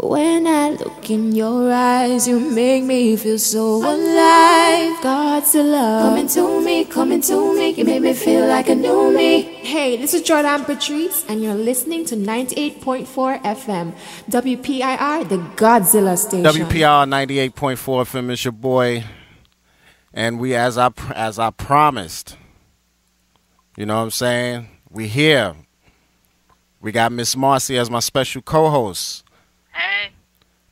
When I look in your eyes, you make me feel so alive. God's the love coming to me, you make me feel like a new me. Hey, this is Jordan Patrice, and you're listening to 98.4 FM, WPIR, the Godzilla station. WPIR 98.4 FM is your boy, and we, as I promised, you know what I'm saying, we here. We got Miss Marcy as my special co-host. Hey.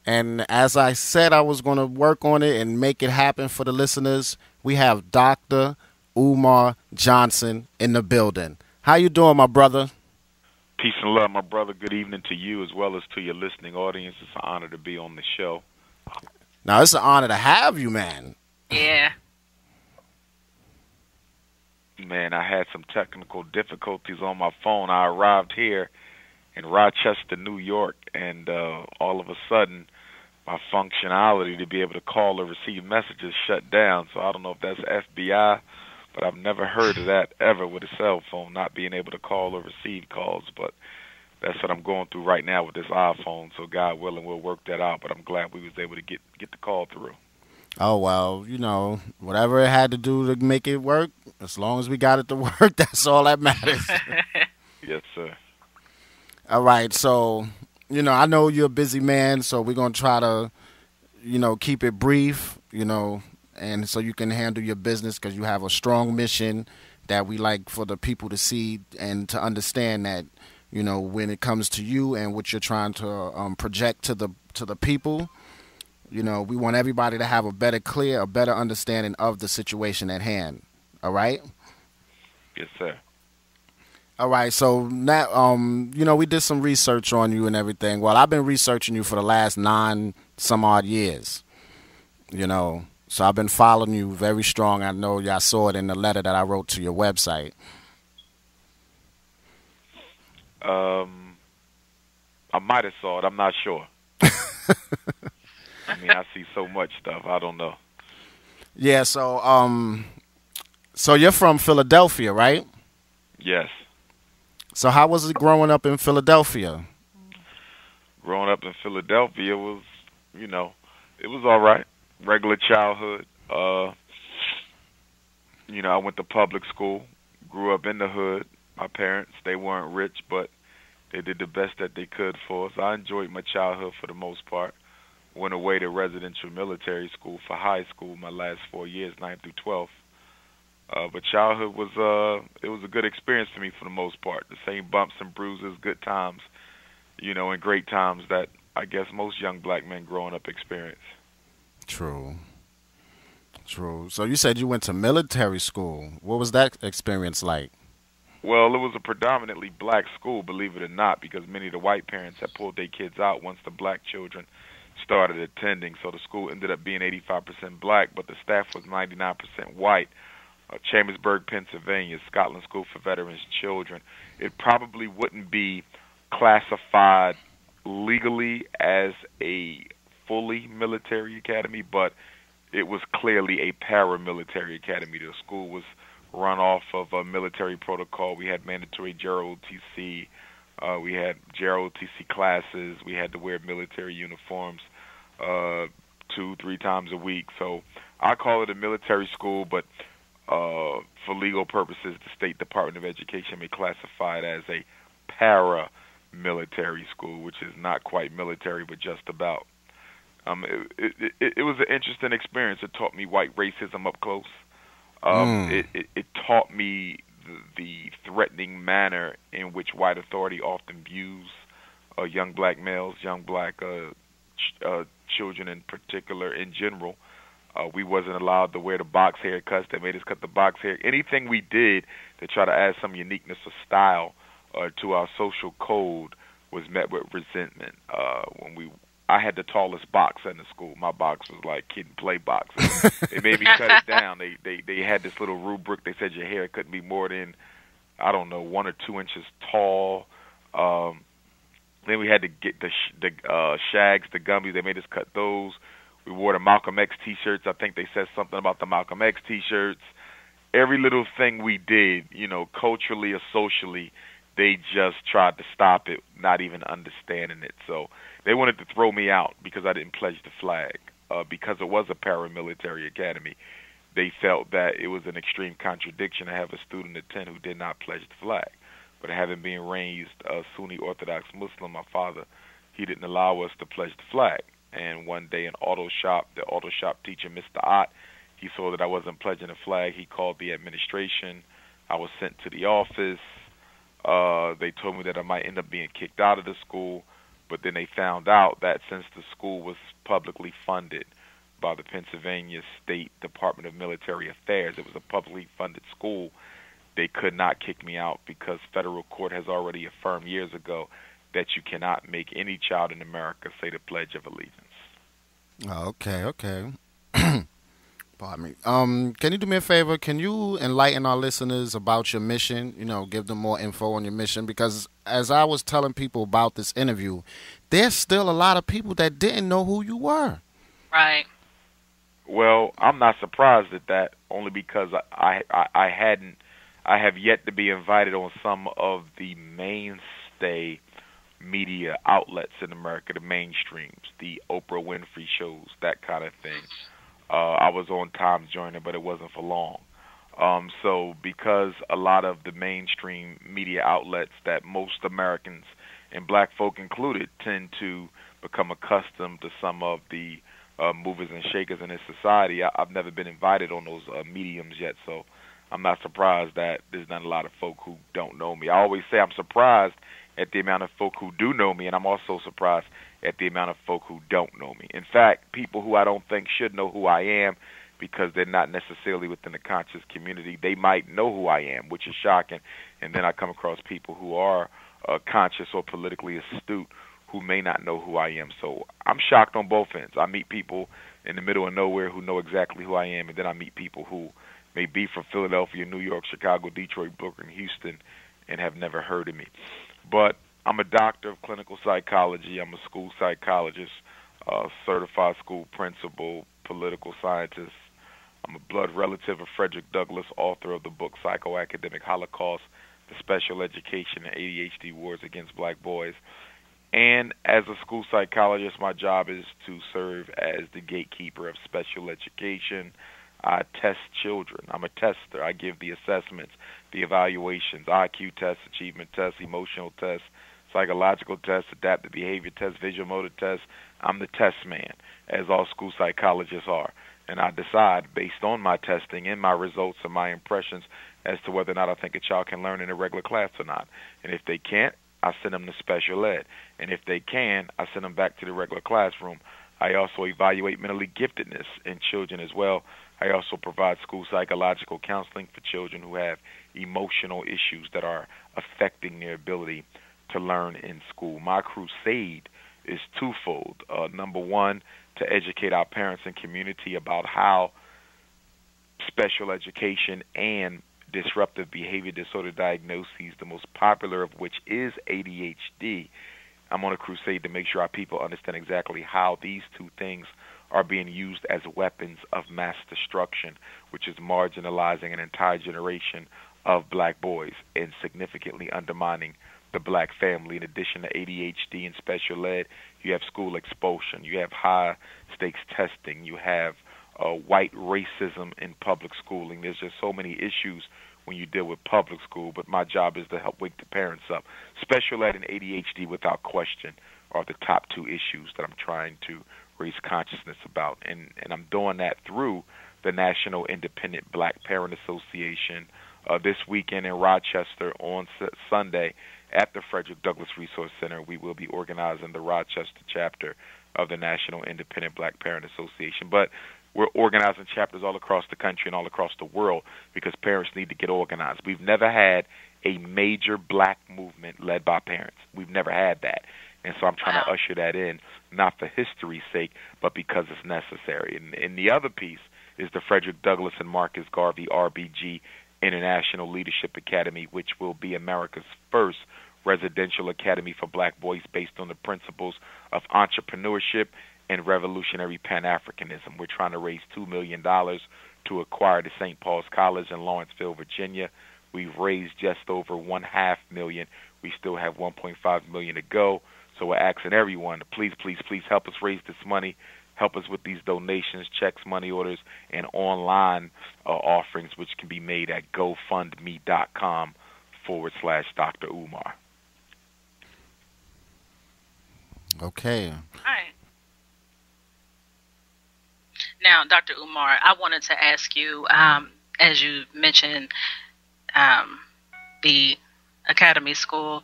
And as I said, I was going to work on it and make it happen for the listeners. We have Dr. Umar Johnson in the building. How you doing, my brother? Peace and love, my brother. Good evening to you as well as to your listening audience. It's an honor to be on the show. Now, it's an honor to have you, man. Yeah. Man, I had some technical difficulties on my phone. I arrived here in Rochester, New York, and all of a sudden my functionality to be able to call or receive messages shut down. So I don't know if that's FBI, but I've never heard of that ever with a cell phone, not being able to call or receive calls. But that's what I'm going through right now with this iPhone. So God willing, we'll work that out. But I'm glad we was able to get the call through. Oh, well, you know, whatever it had to do to make it work, as long as we got it to work, that's all that matters. Yes, sir. All right, so, you know, I know you're a busy man, so we're going to try to, you know, keep it brief, you know, and so you can handle your business, because you have a strong mission that we like for the people to see and to understand that, you know, when it comes to you and what you're trying to project to the people, you know, we want everybody to have a better a better understanding of the situation at hand. All right? Yes, sir. All right, so now, you know, we did some research on you and everything. Well, I've been researching you for the last 9-some-odd years, you know. So I've been following you very strong. I know y'all saw it in the letter that I wrote to your website. I might have saw it. I'm not sure. I mean, I see so much stuff. I don't know. Yeah, so, so you're from Philadelphia, right? Yes. So how was it growing up in Philadelphia? Growing up in Philadelphia was, you know, it was all right. Regular childhood. You know, I went to public school, grew up in the hood. My parents, they weren't rich, but they did the best that they could for us. I enjoyed my childhood for the most part. Went away to residential military school for high school my last 4 years, 9th through 12th. But childhood was it was a good experience for me for the most part. The same bumps and bruises, good times, you know, and great times that I guess most young black men growing up experience. True. True. So you said you went to military school. What was that experience like? Well, it was a predominantly black school, believe it or not, because many of the white parents had pulled their kids out once the black children started attending. So the school ended up being 85% black, but the staff was 99% white. Chambersburg, Pennsylvania, Scotland School for Veterans' Children. It probably wouldn't be classified legally as a fully military academy, but it was clearly a paramilitary academy. The school was run off of a military protocol. We had mandatory JROTC. We had JROTC classes. We had to wear military uniforms 2-3 times a week. So I call it a military school, but for legal purposes, the State Department of Education may classify it as a paramilitary school, which is not quite military, but just about. It was an interesting experience. It taught me white racism up close. It taught me the threatening manner in which white authority often views young black males, young black children in particular, in general. We wasn't allowed to wear the box haircuts. They made us cut the box hair. Anything we did to try to add some uniqueness or style to our social code was met with resentment. I had the tallest box in the school. My box was like kid and play boxes. They made me cut it down. They had this little rubric. They said your hair couldn't be more than, I don't know, 1 or 2 inches tall. Then we had to get the shags, the gummies. They made us cut those. We wore the Malcolm X T-shirts. I think they said something about the Malcolm X T-shirts. Every little thing we did, you know, culturally or socially, they just tried to stop it, not even understanding it. So They wanted to throw me out because I didn't pledge the flag. Because it was a paramilitary academy, they felt that it was an extreme contradiction to have a student attend who did not pledge the flag. But having been raised a Sunni Orthodox Muslim, my father, he didn't allow us to pledge the flag. And one day in auto shop, the auto shop teacher, Mr. Ott, he saw that I wasn't pledging the flag. He called the administration. I was sent to the office. They told me that I might end up being kicked out of the school. But then they found out that since the school was publicly funded by the Pennsylvania State Department of Military Affairs, it was a publicly funded school, they could not kick me out because federal court has already affirmed years ago that you cannot make any child in America say the Pledge of Allegiance. Okay, okay. Pardon me. Can you do me a favor? Can you enlighten our listeners about your mission? You know, give them more info on your mission, because as I was telling people about this interview, there's still a lot of people that didn't know who you were. Right. Well, I'm not surprised at that, only because I have yet to be invited on some of the mainstay media outlets in America, the mainstreams, the Oprah Winfrey shows, that kind of thing. I was on Tom Joyner, but it wasn't for long. So because a lot of the mainstream media outlets that most Americans and black folk included tend to become accustomed to some of the movers and shakers in this society, I've never been invited on those mediums yet. So I'm not surprised that there's not a lot of folk who don't know me. I always say I'm surprised at the amount of folk who do know me, and I'm also surprised at the amount of folk who don't know me. In fact, people who I don't think should know who I am because they're not necessarily within the conscious community, they might know who I am, which is shocking. And then I come across people who are conscious or politically astute who may not know who I am. So I'm shocked on both ends. I meet people in the middle of nowhere who know exactly who I am, and then I meet people who may be from Philadelphia, New York, Chicago, Detroit, Brooklyn, Houston, and have never heard of me. But I'm a doctor of clinical psychology. I'm a school psychologist, certified school principal, political scientist. I'm a blood relative of Frederick Douglass, author of the book Psychoacademic Holocaust, The Special Education and ADHD Wars Against Black Boys. And as a school psychologist, my job is to serve as the gatekeeper of special education. I test children. I'm a tester. I give the assessments, the evaluations, IQ tests, achievement tests, emotional tests, psychological tests, adaptive behavior tests, visual motor tests. I'm the test man, as all school psychologists are. And I decide, based on my testing and my results and my impressions, as to whether or not I think a child can learn in a regular class or not. And if they can't, I send them to special ed. And if they can, I send them back to the regular classroom. I also evaluate mentally giftedness in children as well. I also provide school psychological counseling for children who have emotional issues that are affecting their ability to learn in school. My crusade is twofold. Number one, to educate our parents and community about how special education and disruptive behavior disorder diagnoses, the most popular of which is ADHD. I'm on a crusade to make sure our people understand exactly how these two things are being used as weapons of mass destruction, which is marginalizing an entire generation of black boys and significantly undermining the black family. In addition to ADHD and special ed, you have school expulsion, you have high-stakes testing, you have white racism in public schooling. There's just so many issues when you deal with public school, but my job is to help wake the parents up. Special ed and ADHD, without question, are the top two issues that I'm trying to raise consciousness about, and I'm doing that through the National Independent Black Parent Association. This weekend in Rochester on Sunday at the Frederick Douglass Resource Center, we will be organizing the Rochester chapter of the National Independent Black Parent Association. But we're organizing chapters all across the country and all across the world because parents need to get organized. We've never had a major black movement led by parents. We've never had that. And so I'm trying to usher that in, not for history's sake, but because it's necessary. And the other piece is the Frederick Douglass and Marcus Garvey RBG International Leadership Academy, which will be America's first residential academy for black boys based on the principles of entrepreneurship and revolutionary Pan-Africanism. We're trying to raise $2 million to acquire the St. Paul's College in Lawrenceville, Virginia. We've raised just over $500,000. We still have $1.5 million to go. So we're asking everyone to please, please, please help us raise this money. Help us with these donations, checks, money orders, and online offerings, which can be made at GoFundMe.com/Dr. Umar. Okay. All right. Now, Dr. Umar, I wanted to ask you, as you mentioned the Academy School,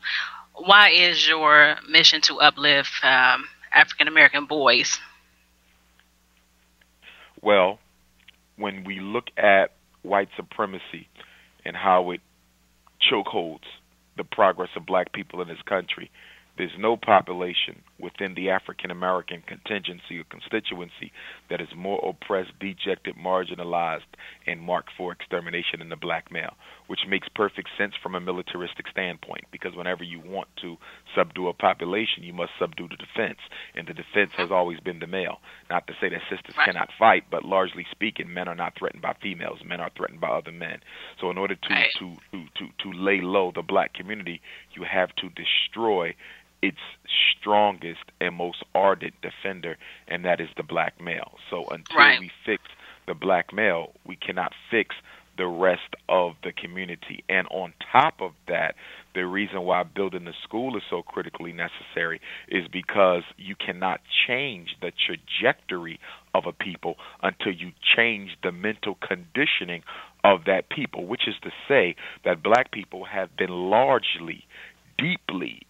why is your mission to uplift African-American boys? Well, when we look at white supremacy and how it chokeholds the progress of black people in this country, there's no population within the African-American contingency or constituency that is more oppressed, dejected, marginalized, and marked for extermination than the black male, which makes perfect sense from a militaristic standpoint, because whenever you want to subdue a population, you must subdue the defense, and the defense has always been the male. Not to say that sisters cannot fight, but largely speaking, men are not threatened by females. Men are threatened by other men. So in order to lay low the black community, you have to destroy its strongest and most ardent defender, and that is the black male. So until we fix the black male, we cannot fix the rest of the community. And on top of that, the reason why building the school is so critically necessary is because you cannot change the trajectory of a people until you change the mental conditioning of that people, which is to say that black people have been largely, deeply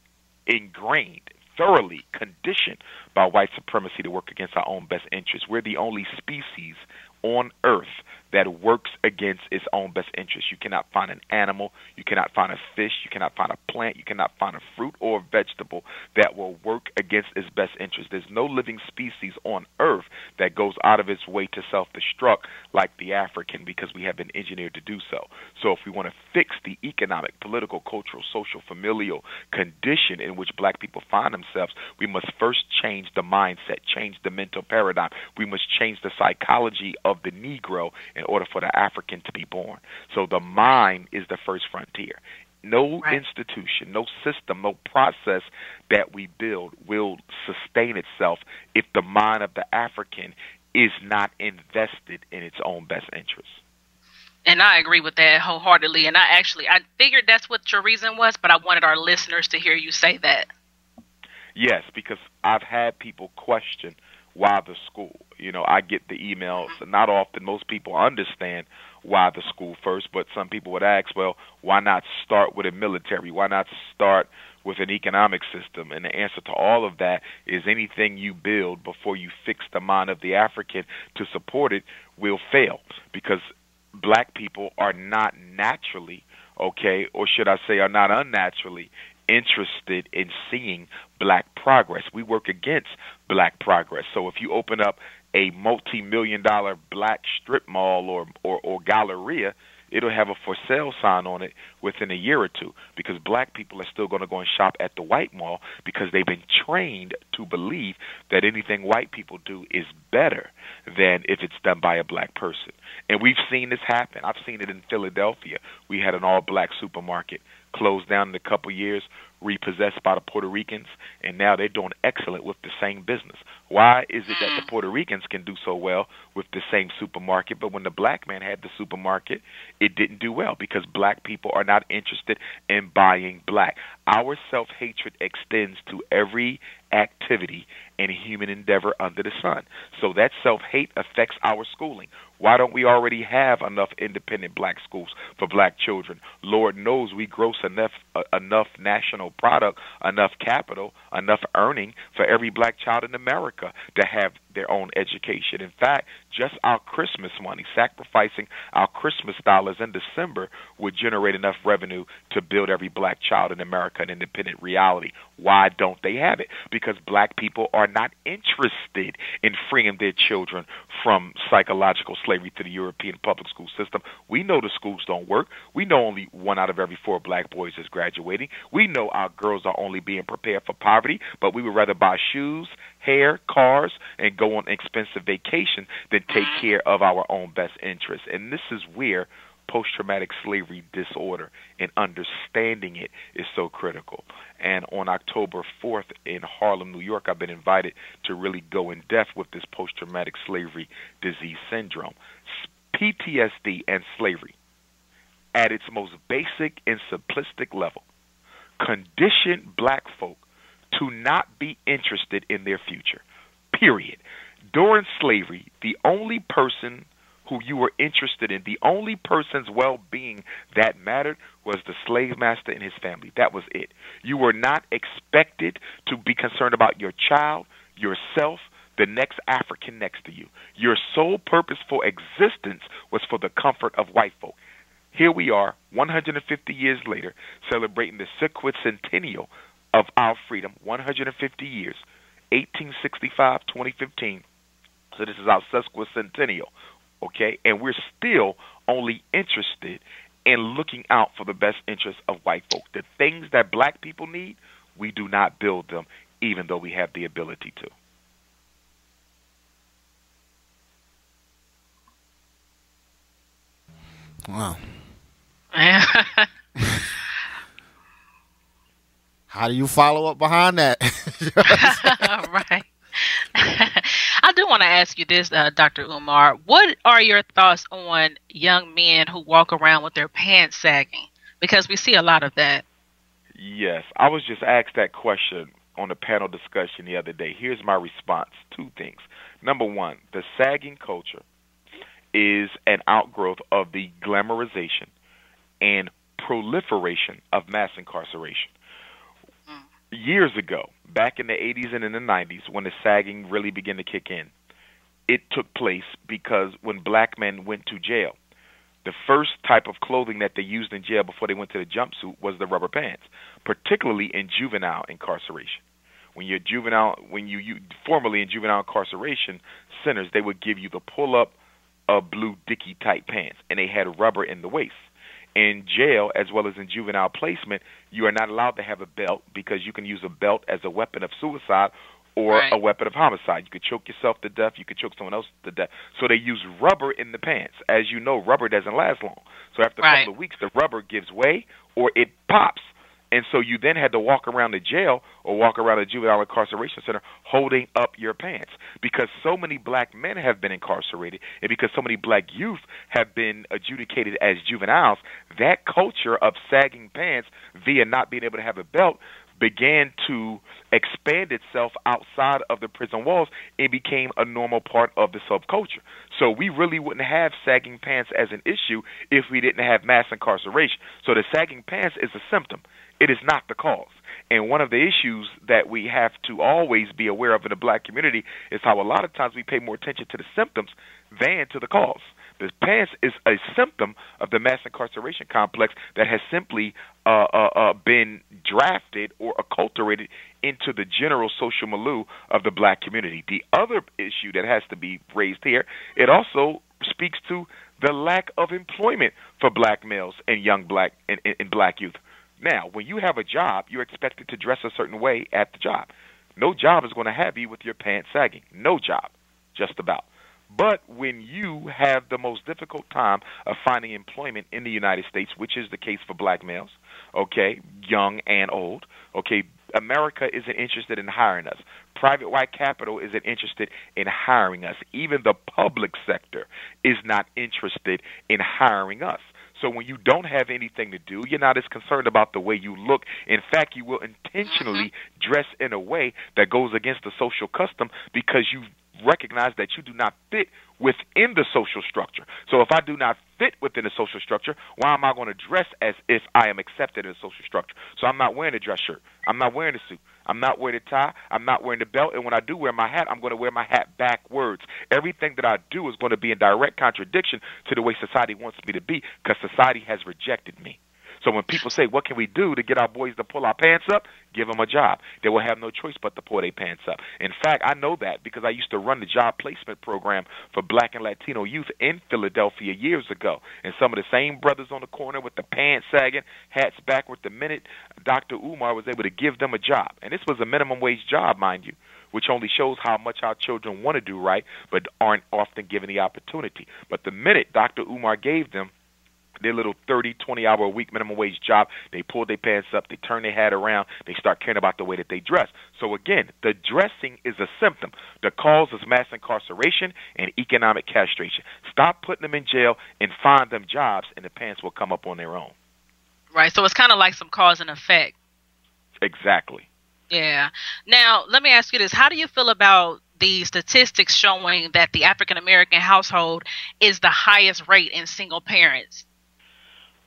ingrained, thoroughly conditioned by white supremacy to work against our own best interests. We're the only species on Earth that works against its own best interests. You cannot find an animal, you cannot find a fish, you cannot find a plant, you cannot find a fruit or a vegetable that will work against its best interests. There's no living species on Earth that goes out of its way to self-destruct like the African, because we have been engineered to do so. So if we want to fix the economic, political, cultural, social, familial condition in which black people find themselves, we must first change the mindset, change the mental paradigm. We must change the psychology of the Negro in order for the African to be born. So the mind is the first frontier. No institution, no system, no process that we build will sustain itself if the mind of the African is not invested in its own best interest. And I agree with that wholeheartedly. And I figured that's what your reason was, but I wanted our listeners to hear you say that. Yes, because I've had people question why the school. You know, I get the emails. Not often most people understand why the school first, but some people would ask, well, why not start with a military? Why not start with an economic system? And the answer to all of that is anything you build before you fix the mind of the African to support it will fail, because black people are not naturally, or should I say are not unnaturally, interested in seeing black progress. We work against black progress. So if you open up a multi-million-dollar black strip mall or galleria, it'll have a for sale sign on it within a year or two, because black people are still going to go and shop at the white mall because they've been trained to believe that anything white people do is better than if it's done by a black person. And we've seen this happen. I've seen it in Philadelphia. We had an all-black supermarket closed down in a couple years, repossessed by the Puerto Ricans, and now they're doing excellent with the same business. Why is it that the Puerto Ricans can do so well with the same supermarket, but when the black man had the supermarket, it didn't do well? Because black people are not interested in buying black. Our self-hatred extends to every activity and human endeavor under the sun. So that self-hate affects our schooling. Why don't we already have enough independent black schools for black children? Lord knows we gross enough national product, enough capital, enough earning for every black child in America to have their own education. In fact, just our Christmas money, sacrificing our Christmas dollars in December, would generate enough revenue to build every black child in America an independent reality. Why don't they have it? Because black people are not interested in freeing their children from psychological slavery to the European public school system. We know the schools don't work. We know only 1 out of every 4 black boys is graduating. We know our girls are only being prepared for poverty, but we would rather buy shoes, hair, cars, and go on expensive vacation than take care of our own best interests. And this is where post-traumatic slavery disorder, and understanding it is so critical. And on October 4th in Harlem, New York, I've been invited to really go in depth with this post-traumatic slavery disease syndrome. PTSD and slavery, at its most basic and simplistic level, condition black folk to not be interested in their future, period. During slavery, the only person who you were interested in, the only person's well-being that mattered was the slave master and his family. That was it. You were not expected to be concerned about your child, yourself, the next African next to you. Your sole purposeful existence was for the comfort of white folk. Here we are, 150 years later, celebrating the sesquicentennial of our freedom, 150 years, 1865, 2015. So this is our sesquicentennial. Okay, and we're still only interested in looking out for the best interests of white folk. The things that black people need, we do not build them, even though we have the ability to. Wow. How do you follow up behind that? Right. I do want to ask you this, Dr. Umar. What are your thoughts on young men who walk around with their pants sagging? Because we see a lot of that. Yes. I was just asked that question on a panel discussion the other day. Here's my response. Two things. Number one, the sagging culture is an outgrowth of the glamorization and proliferation of mass incarceration. Years ago, back in the 80s and in the 90s, when the sagging really began to kick in, it took place because when black men went to jail, the first type of clothing that they used in jail before they went to the jumpsuit was the rubber pants, particularly in juvenile incarceration. Formerly in juvenile incarceration centers, they would give you the pull-up blue Diggy type pants, and they had rubber in the waist. In jail, as well as in juvenile placement, you are not allowed to have a belt because you can use a belt as a weapon of suicide or a weapon of homicide. You could choke yourself to death. You could choke someone else to death. So they use rubber in the pants. As you know, rubber doesn't last long. So after a couple of weeks, the rubber gives way or it pops. And so you then had to walk around the jail or walk around the juvenile incarceration center holding up your pants because so many black men have been incarcerated and because so many black youth have been adjudicated as juveniles, that culture of sagging pants via not being able to have a belt began to expand itself outside of the prison walls and became a normal part of the subculture. So we really wouldn't have sagging pants as an issue if we didn't have mass incarceration. So the sagging pants is a symptom. It is not the cause. And one of the issues that we have to always be aware of in the black community is how a lot of times we pay more attention to the symptoms than to the cause. The pants is a symptom of the mass incarceration complex that has simply been drafted or acculturated into the general social milieu of the black community. The other issue that has to be raised here, it also speaks to the lack of employment for black males and young black and black youth. Now, when you have a job, you're expected to dress a certain way at the job. No job is going to have you with your pants sagging. No job, just about. But when you have the most difficult time of finding employment in the United States, which is the case for black males, okay, young and old, okay, America isn't interested in hiring us. Private white capital isn't interested in hiring us. Even the public sector is not interested in hiring us. So when you don't have anything to do, you're not as concerned about the way you look. In fact, you will intentionally dress in a way that goes against the social custom because you recognize that you do not fit within the social structure. So if I do not fit within the social structure, why am I going to dress as if I am accepted in the social structure? So I'm not wearing a dress shirt. I'm not wearing a suit. I'm not wearing a tie. I'm not wearing a belt. And when I do wear my hat, I'm going to wear my hat backwards. Everything that I do is going to be in direct contradiction to the way society wants me to be because society has rejected me. So when people say, what can we do to get our boys to pull our pants up? Give them a job. They will have no choice but to pull their pants up. In fact, I know that because I used to run the job placement program for black and Latino youth in Philadelphia years ago. And some of the same brothers on the corner with the pants sagging, hats backward, the minute Dr. Umar was able to give them a job. And this was a minimum wage job, mind you, which only shows how much our children want to do right but aren't often given the opportunity. But the minute Dr. Umar gave them their little 30, 20-hour-a-week minimum wage job. They pull their pants up. They turn their hat around. They start caring about the way that they dress. So, again, the dressing is a symptom. The cause is mass incarceration and economic castration. Stop putting them in jail and find them jobs, and the pants will come up on their own. Right, so it's kind of like some cause and effect. Exactly. Yeah. Now, let me ask you this. How do you feel about the statistics showing that the African-American household is the highest rate in single parents?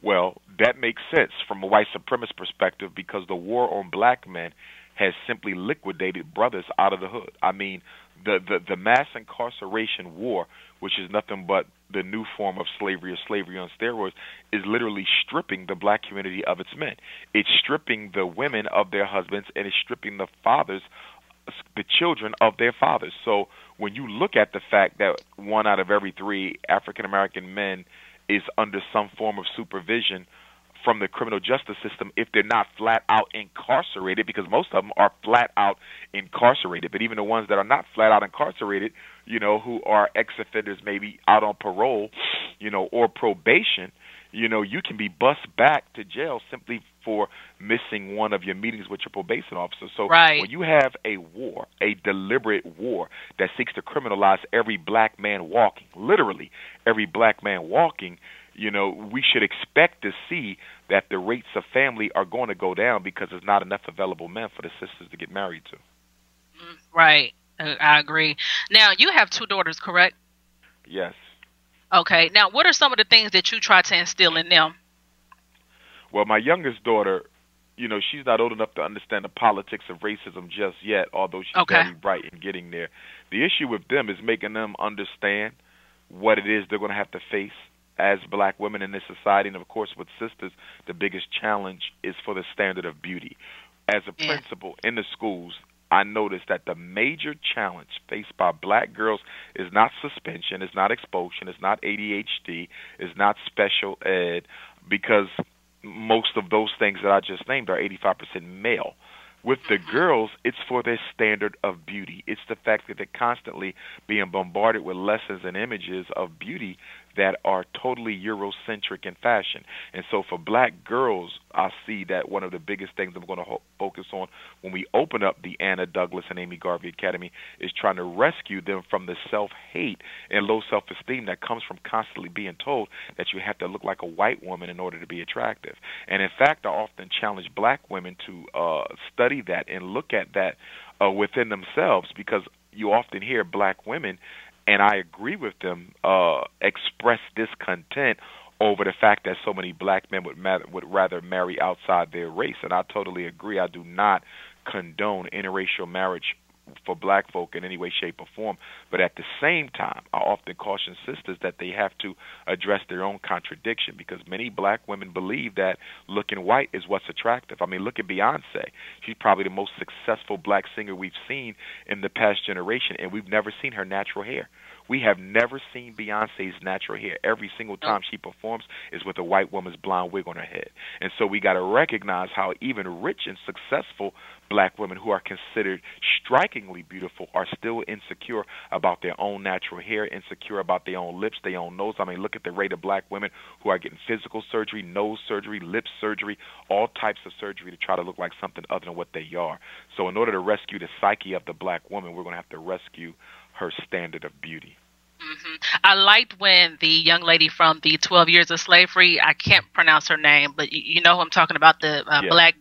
Well, that makes sense from a white supremacist perspective, because the war on black men has simply liquidated brothers out of the hood. I mean, the mass incarceration war, which is nothing but the new form of slavery or slavery on steroids, is literally stripping the black community of its men. It's stripping the women of their husbands, and it's stripping the fathers, the children of their fathers. So when you look at the fact that 1 out of every 3 African-American men is under some form of supervision from the criminal justice system, if they're not flat out incarcerated, because most of them are flat out incarcerated. But even the ones that are not flat out incarcerated, you know, who are ex-offenders, maybe out on parole, you know, or probation, you know, you can be bussed back to jail simply for missing one of your meetings with your probation officer. So right. When you have a war, a deliberate war that seeks to criminalize every black man walking, literally every black man walking, you know, we should expect to see that the rates of family are going to go down, because there's not enough available men for the sisters to get married to. Right. I agree. Now, you have 2 daughters, correct? Yes. Okay. Now, what are some of the things that you try to instill in them? Well, my youngest daughter, you know, she's not old enough to understand the politics of racism just yet, although she's very bright in getting there. The issue with them is making them understand what it is they're going to have to face as black women in this society. And, of course, with sisters, the biggest challenge is for the standard of beauty. As a principal in the schools, I noticed that the major challenge faced by black girls is not suspension, it's not expulsion, it's not ADHD, it's not special ed, because most of those things that I just named are 85% male. With the girls, it's for their standard of beauty. It's the fact that they're constantly being bombarded with lessons and images of beauty that are totally Eurocentric in fashion. And so for black girls, I see that one of the biggest things I'm going to focus on when we open up the Anna Douglas and Amy Garvey Academy is trying to rescue them from the self-hate and low self-esteem that comes from constantly being told that you have to look like a white woman in order to be attractive. And in fact, I often challenge black women to study that and look at that within themselves, because you often hear black women, and I agree with them, express discontent over the fact that so many black men would rather marry outside their race. And I totally agree. I do not condone interracial marriage for black folk in any way, shape, or form. But at the same time, I often caution sisters that they have to address their own contradiction, because many black women believe that looking white is what's attractive. I mean, look at Beyonce. She's probably the most successful black singer we've seen in the past generation, and we've never seen her natural hair. We have never seen Beyonce's natural hair. Every single time she performs is with a white woman's blonde wig on her head. And so we got to recognize how even rich and successful black women who are considered strikingly beautiful are still insecure about their own natural hair, insecure about their own lips, their own nose. I mean, look at the rate of black women who are getting physical surgery, nose surgery, lip surgery, all types of surgery to try to look like something other than what they are. So in order to rescue the psyche of the black woman, we're going to have to rescue her standard of beauty. Mm-hmm. I liked when the young lady from the 12 Years of Slavery, I can't pronounce her name, but you know who I'm talking about, the black.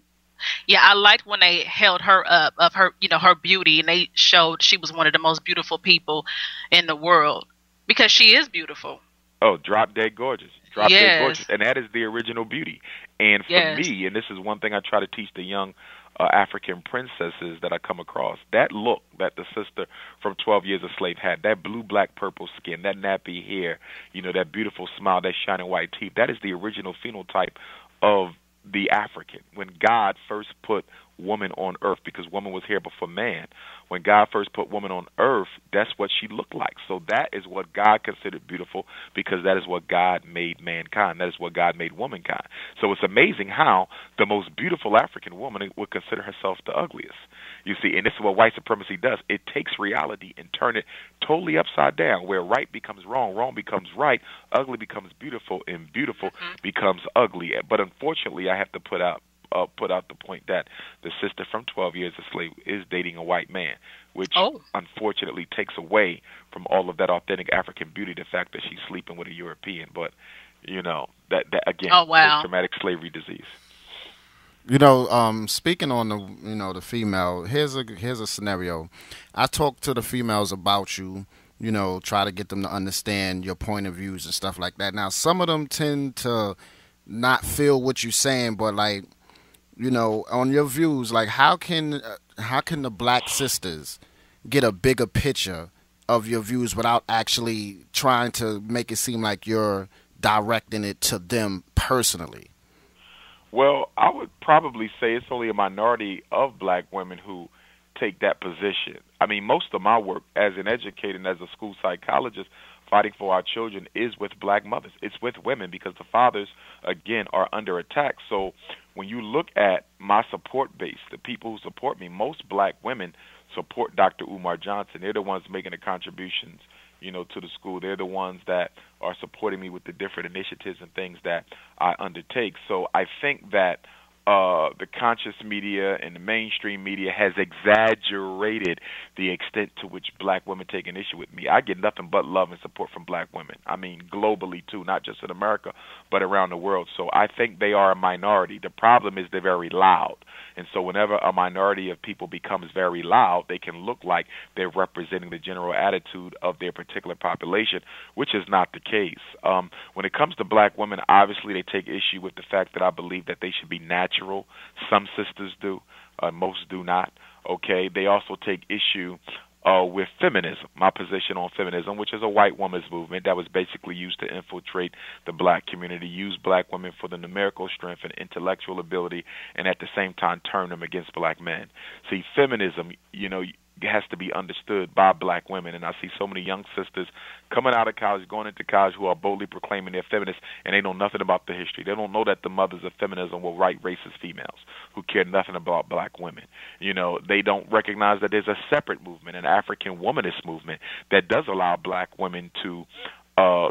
Yeah, I liked when they held her up of her, you know, her beauty, and they showed she was one of the most beautiful people in the world, because she is beautiful. Oh, drop dead gorgeous. Drop dead gorgeous. And that is the original beauty. And for me, and this is one thing I try to teach the young African princesses that I come across, that look that the sister from 12 Years a Slave had, that blue, black, purple skin, that nappy hair, you know, that beautiful smile, that shining white teeth, that is the original phenotype of the African. When God first put woman on earth, because woman was here before man, when God first put woman on earth, that's what she looked like. So that is what God considered beautiful, because that is what God made mankind. That is what God made womankind. So it's amazing how the most beautiful African woman would consider herself the ugliest. You see, and this is what white supremacy does. It takes reality and turn it totally upside down, where right becomes wrong, wrong becomes right, ugly becomes beautiful, and beautiful becomes ugly. But unfortunately, I have to put out the point that the sister from 12 Years a Slave is dating a white man, which unfortunately takes away from all of that authentic African beauty, the fact that she's sleeping with a European. But, you know, that again, post-traumatic slavery disease. You know, speaking on the, you know, the female, here's a scenario. I talk to the females about you, you know, try to get them to understand your point of views and stuff like that. Now, some of them tend to not feel what you're saying, but like, you know, on your views, like how can the black sisters get a bigger picture of your views without actually trying to make it seem like you're directing it to them personally? Well, I would probably say it's only a minority of black women who take that position. I mean, most of my work as an educator and as a school psychologist fighting for our children is with black mothers. It's with women, because the fathers, again, are under attack. So when you look at my support base, the people who support me, most black women support Dr. Umar Johnson. They're the ones making the contributions, you know, to the school. They're the ones that are supporting me with the different initiatives and things that I undertake. So I think that the conscious media and the mainstream media has exaggerated the extent to which black women take an issue with me. I get nothing but love and support from black women. I mean, globally, too, not just in America, but around the world. So I think they are a minority. The problem is they're very loud. And so whenever a minority of people becomes very loud, they can look like they're representing the general attitude of their particular population, which is not the case. When it comes to black women, obviously they take issue with the fact that I believe that they should be natural. Some sisters do. Most do not. Okay. They also take issue with feminism, my position on feminism, which is a white woman's movement that was basically used to infiltrate the black community, use black women for the numerical strength and intellectual ability, and at the same time turn them against black men. See, feminism, you know, has to be understood by black women, and I see so many young sisters coming out of college, going into college, who are boldly proclaiming they're feminists, and they know nothing about the history. They don't know that the mothers of feminism were white racist females who care nothing about black women. You know, they don't recognize that there's a separate movement, an African womanist movement, that does allow black women to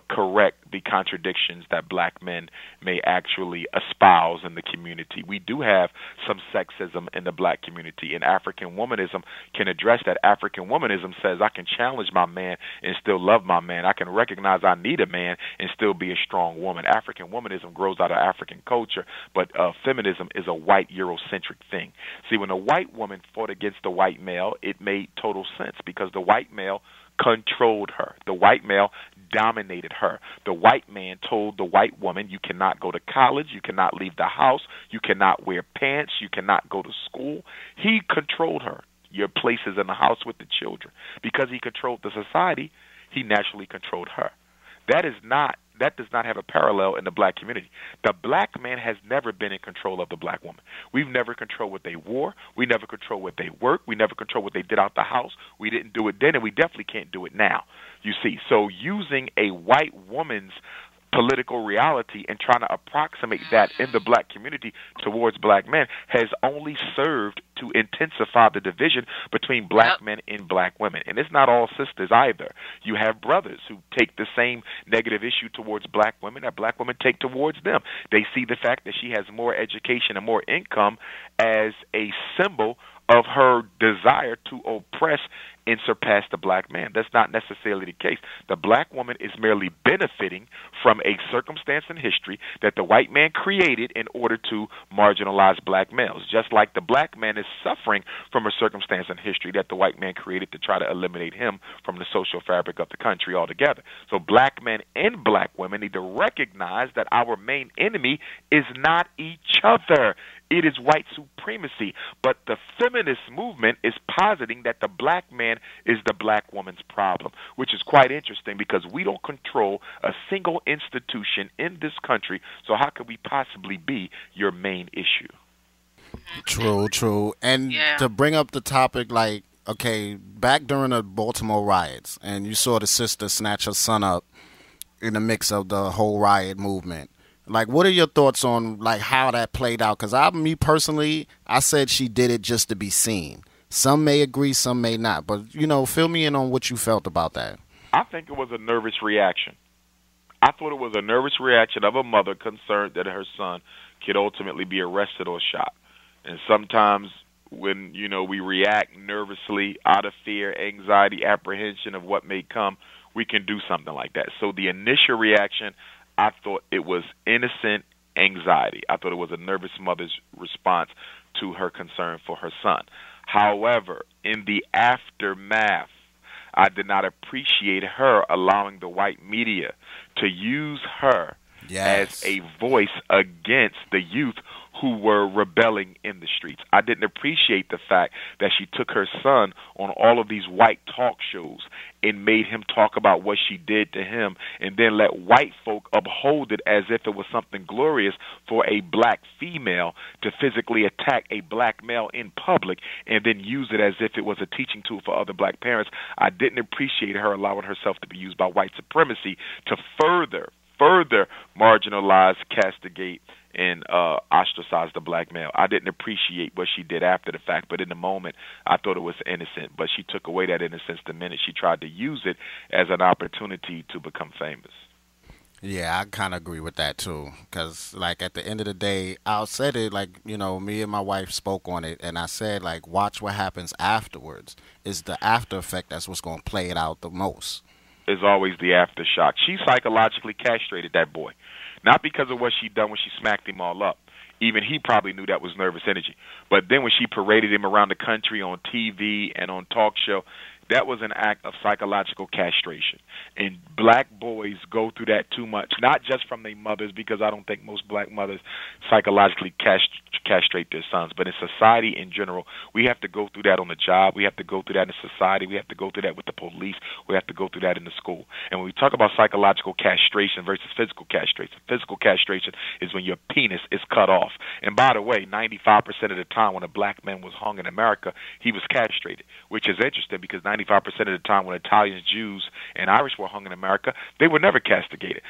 correct the contradictions that black men may actually espouse in the community. We do have some sexism in the black community, and African womanism can address that. African womanism says I can challenge my man and still love my man. I can recognize I need a man and still be a strong woman. African womanism grows out of African culture, but feminism is a white Eurocentric thing. See, when a white woman fought against the white male, it made total sense, because the white male controlled her. The white male dominated her. The white man told the white woman, you cannot go to college, you cannot leave the house, you cannot wear pants, you cannot go to school. He controlled her. Your place is in the house with the children. Because he controlled the society, he naturally controlled her. That does not have a parallel in the black community. The black man has never been in control of the black woman. We've never controlled what they wore. We never controlled what they worked. We never controlled what they did out the house. We didn't do it then, and we definitely can't do it now. You see, so using a white woman's political reality and trying to approximate that in the black community towards black men has only served to intensify the division between black men and black women. And it's not all sisters either. You have brothers who take the same negative issue towards black women that black women take towards them. They see the fact that she has more education and more income as a symbol of her desire to oppress and surpass the black man. That's not necessarily the case. The black woman is merely benefiting from a circumstance in history that the white man created in order to marginalize black males, just like the black man is suffering from a circumstance in history that the white man created to try to eliminate him from the social fabric of the country altogether. So black men and black women need to recognize that our main enemy is not each other. It is white supremacy. But the feminist movement is positing that the black man is the black woman's problem, which is quite interesting, because we don't control a single institution in this country, so how could we possibly be your main issue? True. And to bring up the topic, like, okay, back during the Baltimore riots, and you saw the sister snatch her son up in the mix of the whole riot movement. Like, what are your thoughts on, like, how that played out? Because me personally, I said she did it just to be seen. Some may agree, some may not. But, you know, fill me in on what you felt about that. I think it was a nervous reaction. I thought it was a nervous reaction of a mother concerned that her son could ultimately be arrested or shot. And sometimes when, you know, we react nervously out of fear, anxiety, apprehension of what may come, we can do something like that. So the initial reaction, I thought it was innocent anxiety. I thought it was a nervous mother's response to her concern for her son. However, in the aftermath, I did not appreciate her allowing the white media to use her as a voice against the youth who were rebelling in the streets. I didn't appreciate the fact that she took her son on all of these white talk shows and made him talk about what she did to him and then let white folk uphold it as if it was something glorious for a black female to physically attack a black male in public and then use it as if it was a teaching tool for other black parents. I didn't appreciate her allowing herself to be used by white supremacy to further marginalize, castigate, and ostracize the black male. I didn't appreciate what she did after the fact, but in the moment, I thought it was innocent. But she took away that innocence the minute she tried to use it as an opportunity to become famous. Yeah, I kind of agree with that, too, because, like, at the end of the day, I said it, like, you know, me and my wife spoke on it, and I said, like, watch what happens afterwards. It's the after effect that's what's going to play it out the most. Is always the aftershock. She psychologically castrated that boy, not because of what she done when she smacked him all up. Even he probably knew that was nervous energy. But then when she paraded him around the country on TV and on talk show, that was an act of psychological castration. And black boys go through that too much, not just from their mothers, because I don't think most black mothers psychologically castrate their sons. But in society in general, we have to go through that on the job. We have to go through that in society. We have to go through that with the police. We have to go through that in the school. And when we talk about psychological castration versus physical castration, physical castration is when your penis is cut off. And by the way, 95% of the time when a black man was hung in America, he was castrated, which is interesting because 95% of the time when Italians, Jews, and Irish were hung in America, they were never castrated.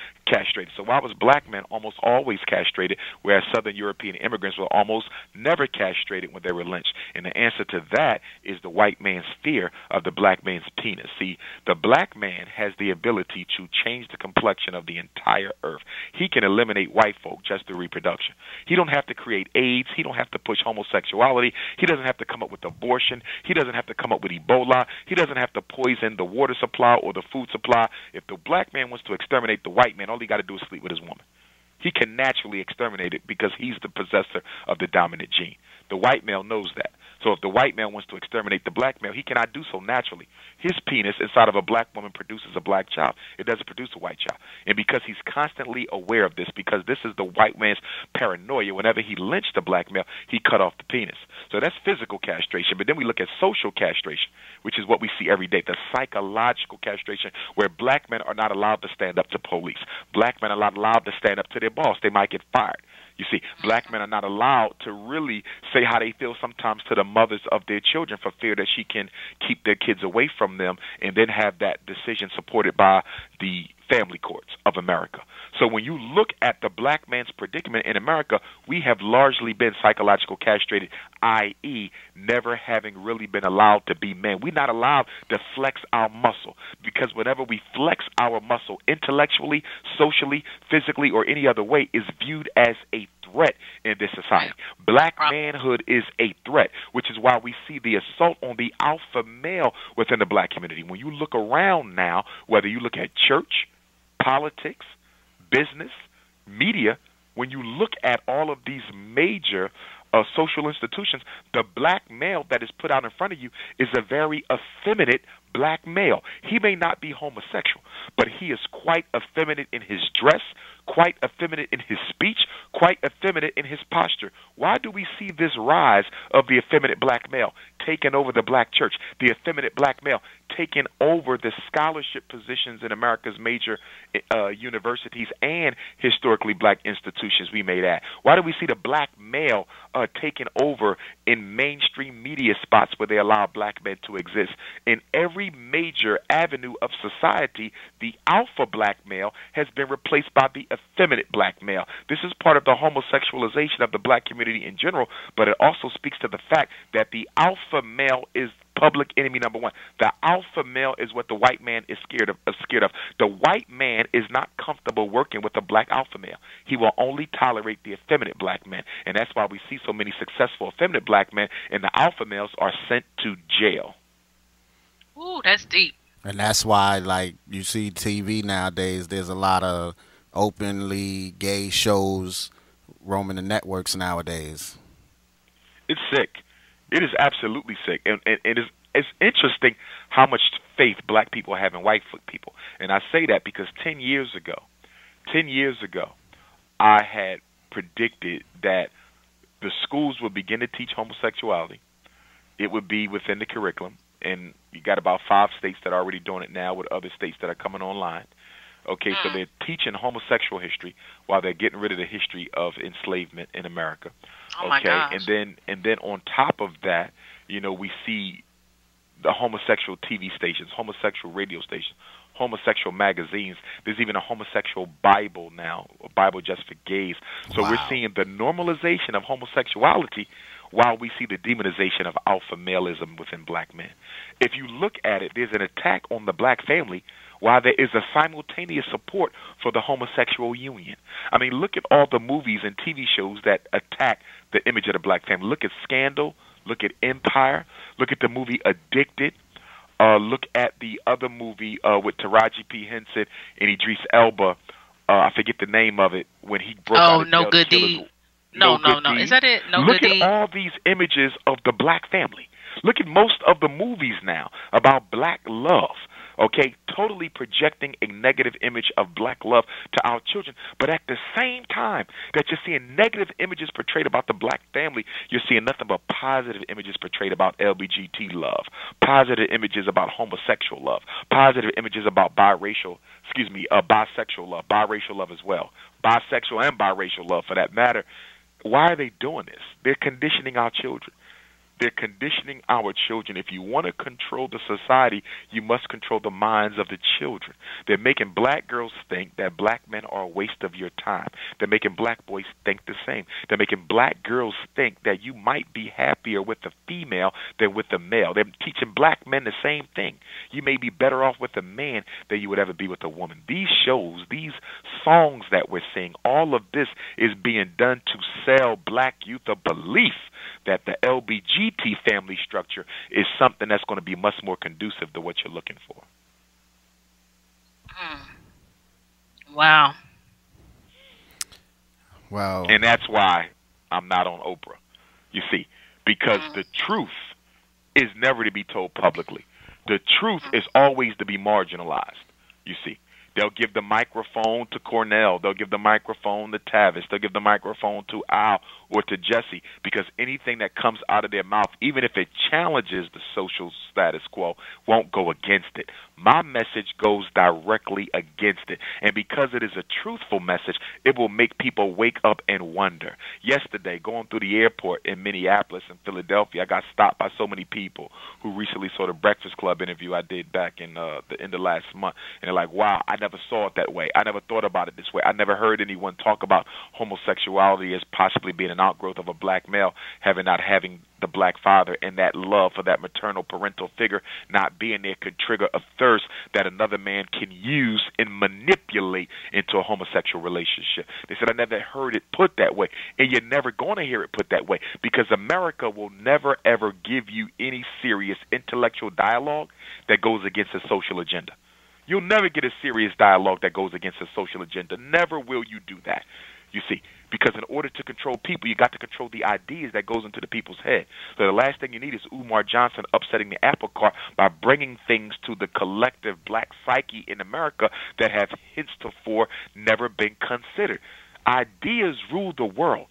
So why was black men almost always castrated, whereas Southern European immigrants were almost never castrated when they were lynched? And the answer to that is the white man's fear of the black man's penis. See, the black man has the ability to change the complexion of the entire earth. He can eliminate white folk just through reproduction. He don't have to create AIDS. He don't have to push homosexuality. He doesn't have to come up with abortion. He doesn't have to come up with Ebola. He doesn't have to poison the water supply or the food supply. If the black man wants to exterminate the white man, all he got to do is sleep with his woman. He can naturally exterminate it because he's the possessor of the dominant gene. The white male knows that. So if the white man wants to exterminate the black male, he cannot do so naturally. His penis inside of a black woman produces a black child. It doesn't produce a white child. And because he's constantly aware of this, because this is the white man's paranoia, whenever he lynched a black male, he cut off the penis. So that's physical castration. But then we look at social castration, which is what we see every day, the psychological castration where black men are not allowed to stand up to police. Black men are not allowed to stand up to their boss. They might get fired. You see, black men are not allowed to really say how they feel sometimes to the mothers of their children for fear that she can keep their kids away from them and then have that decision supported by the family courts of America. So when you look at the black man's predicament in America, we have largely been psychological castrated, i.e., never having really been allowed to be men. We're not allowed to flex our muscle because whenever we flex our muscle intellectually, socially, physically, or any other way is viewed as a threat in this society. Black manhood is a threat, which is why we see the assault on the alpha male within the black community. When you look around now, whether you look at church, politics, business, media, when you look at all of these major social institutions, the black male that is put out in front of you is a very effeminate black male. He may not be homosexual, but he is quite effeminate in his dress, quite effeminate in his speech, quite effeminate in his posture. Why do we see this rise of the effeminate black male taking over the black church, the effeminate black male taking over the scholarship positions in America's major universities and historically black institutions, we may add? Why do we see the black male taking over in mainstream media spots where they allow black men to exist? In every every major avenue of society, the alpha black male has been replaced by the effeminate black male. This is part of the homosexualization of the black community in general, but it also speaks to the fact that the alpha male is public enemy number one. The alpha male is what the white man is scared of. The white man is not comfortable working with a black alpha male. He will only tolerate the effeminate black man, and that's why we see so many successful effeminate black men, and the alpha males are sent to jail. Ooh, that's deep. And that's why, like, you see TV nowadays, there's a lot of openly gay shows roaming the networks nowadays. It's sick. It is absolutely sick, and it's interesting how much faith black people have in white people. And I say that because 10 years ago, I had predicted that the schools would begin to teach homosexuality. It would be within the curriculum, and you got about 5 states that are already doing it now with other states that are coming online. Okay, so they're teaching homosexual history while they're getting rid of the history of enslavement in America. Oh, my gosh. Okay, and then on top of that, you know, we see the homosexual TV stations, homosexual radio stations, homosexual magazines. There's even a homosexual Bible now, a Bible just for gays. So wow. We're seeing the normalization of homosexuality while we see the demonization of alpha maleism within black men. If you look at it, there's an attack on the black family while there is a simultaneous support for the homosexual union. I mean, look at all the movies and TV shows that attack the image of the black family. Look at Scandal. Look at Empire. Look at the movie Addicted. Look at the other movie with Taraji P. Henson and Idris Elba. I forget the name of it. When he broke out. Oh, No Good Deed. No. Is that it? No Good Deed. Look at all these images of the black family. Look at most of the movies now about black love. Okay, totally projecting a negative image of black love to our children. But at the same time that you're seeing negative images portrayed about the black family, you're seeing nothing but positive images portrayed about LGBT love, positive images about homosexual love, positive images about bisexual love, biracial love as well, bisexual and biracial love for that matter. Why are they doing this? They're conditioning our children. They're conditioning our children. If you want to control the society, you must control the minds of the children. They're making black girls think that black men are a waste of your time. They're making black boys think the same. They're making black girls think that you might be happier with the female than with the male. They're teaching black men the same thing. You may be better off with a man than you would ever be with a woman. These shows, these songs that we're seeing, all of this is being done to sell black youth a belief that the LGBT family structure is something that's going to be much more conducive to what you're looking for. Wow. Wow. And that's why I'm not on Oprah, you see, because the truth is never to be told publicly. The truth is always to be marginalized, you see. They'll give the microphone to Cornell. They'll give the microphone to Tavis. They'll give the microphone to Al or to Jesse, because anything that comes out of their mouth, even if it challenges the social status quo, won't go against it. My message goes directly against it. And because it is a truthful message, it will make people wake up and wonder. Yesterday, going through the airport in Minneapolis and Philadelphia, I got stopped by so many people who recently saw the Breakfast Club interview I did back in the end of last month. And they're like, wow, I never saw it that way. I never thought about it this way. I never heard anyone talk about homosexuality as possibly being an outgrowth of a black male having the black father, and that love for that maternal parental figure not being there could trigger a thirst that another man can use and manipulate into a homosexual relationship. They said, I never heard it put that way. And you're never going to hear it put that way, because America will never, ever give you any serious intellectual dialogue that goes against a social agenda. You'll never get a serious dialogue that goes against a social agenda. Never will you do that, you see, because in order to control people, you got to control the ideas that goes into the people's head. So the last thing you need is Umar Johnson upsetting the apple cart by bringing things to the collective black psyche in America that have heretofore never been considered. Ideas rule the world.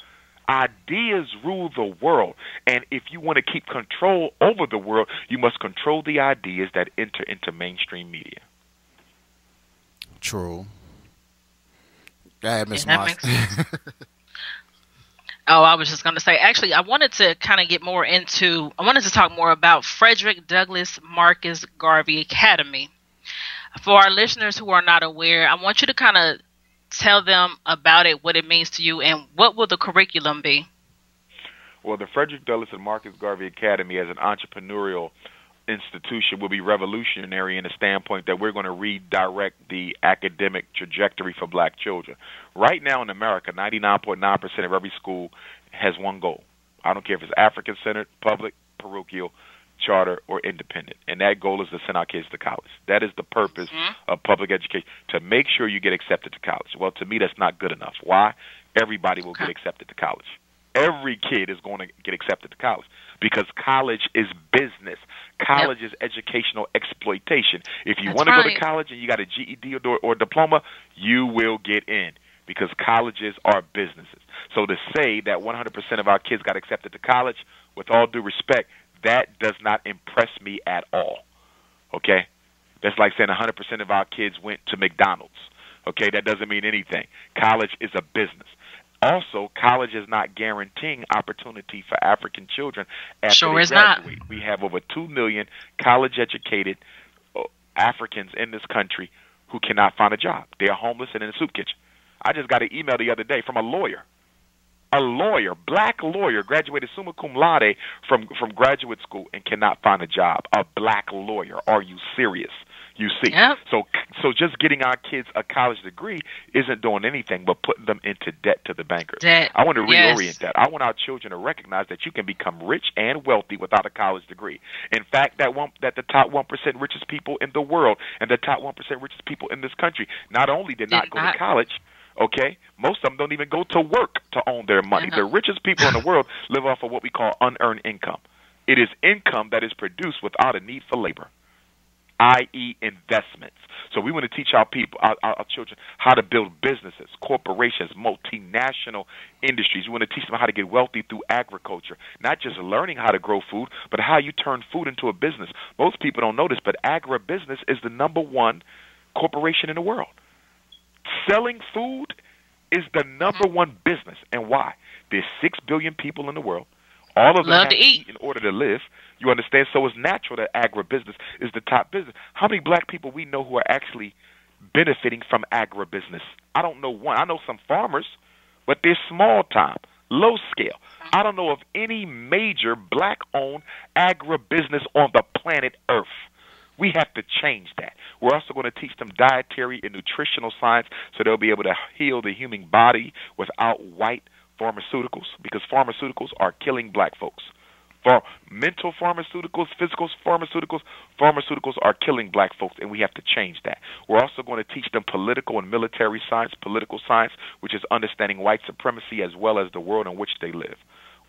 Ideas rule the world, and if you want to keep control over the world, you must control the ideas that enter into mainstream media. True. Go ahead, Miss Marcy. Oh, I was just going to say, actually, I wanted to kind of get more into, I wanted to talk more about Frederick Douglass Marcus Garvey Academy. For our listeners who are not aware, I want you to kind of tell them about it, what it means to you, and what will the curriculum be? Well, the Frederick Douglass and Marcus Garvey Academy as an entrepreneurial institution will be revolutionary in the standpoint that we're going to redirect the academic trajectory for black children. Right now in America, 99.9% of every school has one goal. I don't care if it's African-centered, public, parochial, charter, or independent. And that goal is to send our kids to college. That is the purpose of public education, to make sure you get accepted to college. Well, to me, that's not good enough. Why? Everybody will get accepted to college. Every kid is going to get accepted to college because college is business. College is educational exploitation. If you want to go to college and you got a GED or diploma, you will get in because colleges are businesses. So to say that 100% of our kids got accepted to college, with all due respect, that does not impress me at all, okay? That's like saying 100% of our kids went to McDonald's, okay? That doesn't mean anything. College is a business. Also, college is not guaranteeing opportunity for African children after they graduate. We have over 2 million college-educated Africans in this country who cannot find a job. They are homeless and in a soup kitchen. I just got an email the other day from a lawyer, black lawyer, graduated summa cum laude from graduate school and cannot find a job. A black lawyer. Are you serious? You see, so just getting our kids a college degree isn't doing anything but putting them into debt to the bankers. I want to reorient that. I want our children to recognize that you can become rich and wealthy without a college degree. In fact, that the top 1% richest people in the world and the top 1% richest people in this country not only did not go to college, okay, most of them don't even go to work to own their money. The richest people in the world live off of what we call unearned income. It is income that is produced without a need for labor, i.e. investments. So we want to teach our people, our children, how to build businesses, corporations, multinational industries. We want to teach them how to get wealthy through agriculture, not just learning how to grow food, but how you turn food into a business. Most people don't know this, but agribusiness is the number one corporation in the world. Selling food is the number one business. And why? There's 6 billion people in the world. All of them have to eat in order to live. You understand? So it's natural that agribusiness is the top business. How many black people we know who are actually benefiting from agribusiness? I don't know one. I know some farmers, but they're small time, low scale. I don't know of any major black-owned agribusiness on the planet Earth. We have to change that. We're also going to teach them dietary and nutritional science so they'll be able to heal the human body without white pharmaceuticals, because pharmaceuticals are killing black folks. For mental pharmaceuticals, physical pharmaceuticals, pharmaceuticals are killing black folks, and we have to change that. We're also going to teach them political and military science, political science, which is understanding white supremacy as well as the world in which they live.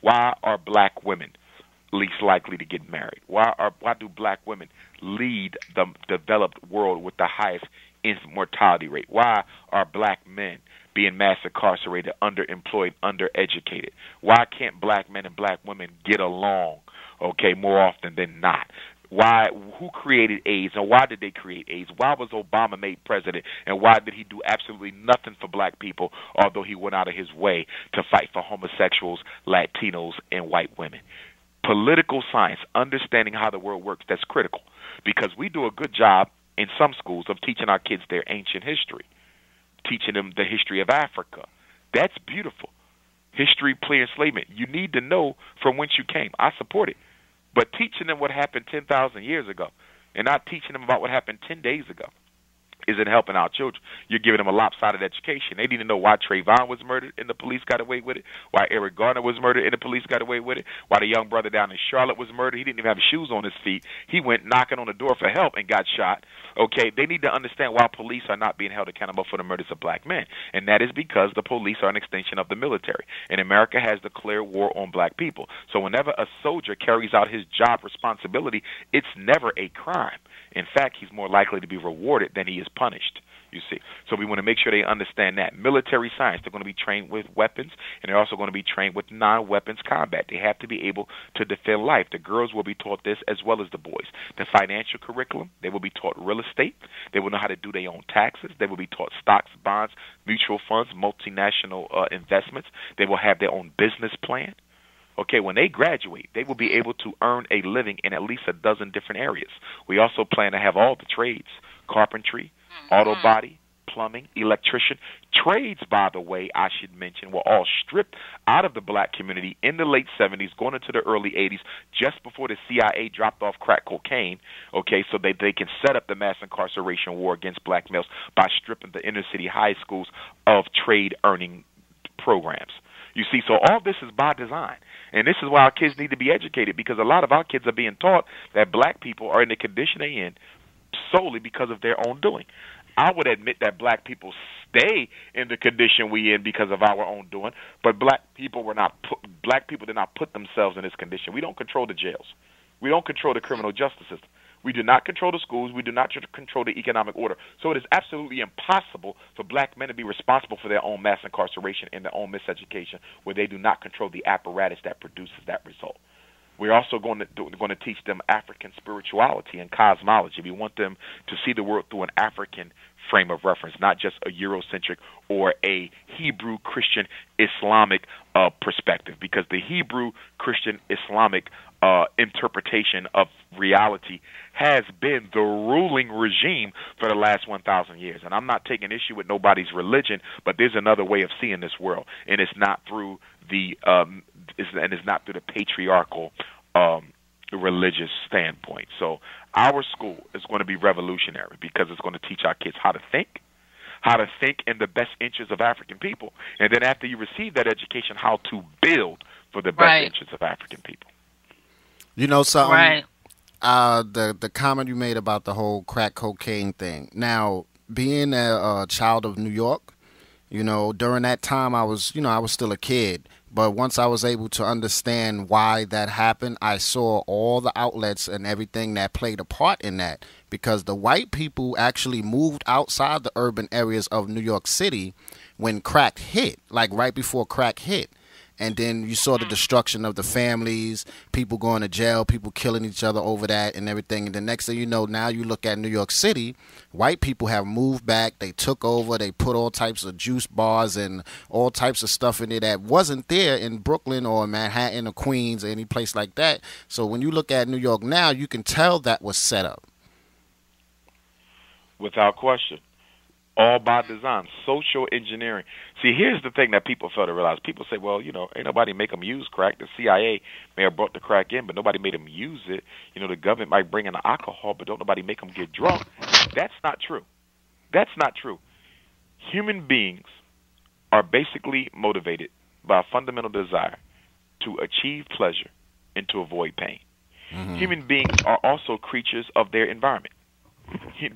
Why are black women least likely to get married? Why do black women lead the developed world with the highest infant mortality rate? Why are black men being mass incarcerated, underemployed, undereducated? Why can't black men and black women get along, okay, more often than not? Why? Who created AIDS, and why did they create AIDS? Why was Obama made president, and why did he do absolutely nothing for black people, although he went out of his way to fight for homosexuals, Latinos, and white women? Political science, understanding how the world works, that's critical, because we do a good job in some schools of teaching our kids their ancient history, teaching them the history of Africa. That's beautiful. History, pre-enslavement. You need to know from whence you came. I support it. But teaching them what happened 10,000 years ago and not teaching them about what happened 10 days ago isn't helping our children. You're giving them a lopsided education. They need to know why Trayvon was murdered and the police got away with it, why Eric Garner was murdered and the police got away with it, why the young brother down in Charlotte was murdered. He didn't even have shoes on his feet. He went knocking on the door for help and got shot. Okay, they need to understand why police are not being held accountable for the murders of black men, and that is because the police are an extension of the military, and America has declared war on black people. So whenever a soldier carries out his job responsibility, it's never a crime. In fact, he's more likely to be rewarded than he is punished. you see. So we want to make sure they understand that. Military science, they're going to be trained with weapons, and they're also going to be trained with non-weapons combat. They have to be able to defend life. The girls will be taught this as well as the boys. The financial curriculum, they will be taught real estate. They will know how to do their own taxes. They will be taught stocks, bonds, mutual funds, multinational investments. They will have their own business plan. Okay, when they graduate, they will be able to earn a living in at least a dozen different areas. We also plan to have all the trades, carpentry, auto body, plumbing, electrician. Trades, by the way, I should mention, were all stripped out of the black community in the late 70s, going into the early 80s, just before the CIA dropped off crack cocaine, okay, so they can set up the mass incarceration war against black males by stripping the inner city high schools of trade-earning programs. You see, so all this is by design, and this is why our kids need to be educated, because a lot of our kids are being taught that black people are in the condition they're in solely because of their own doing. I would admit that black people stay in the condition we're in because of our own doing, but black people did not put themselves in this condition. We don't control the jails. We don't control the criminal justice system. We do not control the schools. We do not control the economic order. So it is absolutely impossible for black men to be responsible for their own mass incarceration and their own miseducation where they do not control the apparatus that produces that result. We're also going to teach them African spirituality and cosmology. We want them to see the world through an African frame of reference, not just a Eurocentric or a Hebrew, Christian, Islamic perspective, because the Hebrew, Christian, Islamic interpretation of reality has been the ruling regime for the last 1,000 years. And I'm not taking issue with nobody's religion, but there's another way of seeing this world, and it's not through the patriarchal religious standpoint. So our school is going to be revolutionary because it's going to teach our kids how to think in the best interests of African people. And then after you receive that education, how to build for the best interests of African people. You know, so the comment you made about the whole crack cocaine thing. Now, being a child of New York, you know, during that time I was still a kid. But once I was able to understand why that happened, I saw all the outlets and everything that played a part in that, because the white people actually moved outside the urban areas of New York City when crack hit, like right before crack hit. And then you saw the destruction of the families, people going to jail, people killing each other over that and everything. And the next thing you know, now you look at New York City, white people have moved back. They took over. They put all types of juice bars and all types of stuff in there that wasn't there in Brooklyn or Manhattan or Queens or any place like that. So when you look at New York now, you can tell that was set up. Without question. All by design, social engineering. See, here's the thing that people fail to realize. People say, well, you know, ain't nobody make them use crack. The CIA may have brought the crack in, but nobody made them use it. You know, the government might bring in the alcohol, but don't nobody make them get drunk. That's not true. That's not true. Human beings are basically motivated by a fundamental desire to achieve pleasure and to avoid pain. Mm-hmm. Human beings are also creatures of their environment.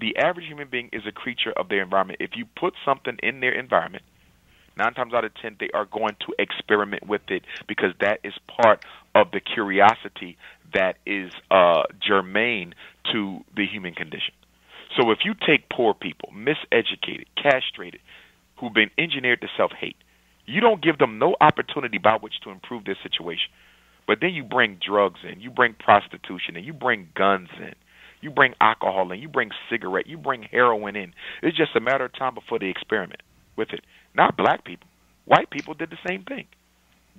The average human being is a creature of their environment. If you put something in their environment, 9 times out of 10, they are going to experiment with it because that is part of the curiosity that is germane to the human condition. So if you take poor people, miseducated, castrated, who've been engineered to self-hate, you don't give them no opportunity by which to improve their situation. But then you bring drugs in, you bring prostitution in, you bring guns in. You bring alcohol in, you bring cigarette, you bring heroin in. It's just a matter of time before they experiment with it. Not black people. White people did the same thing.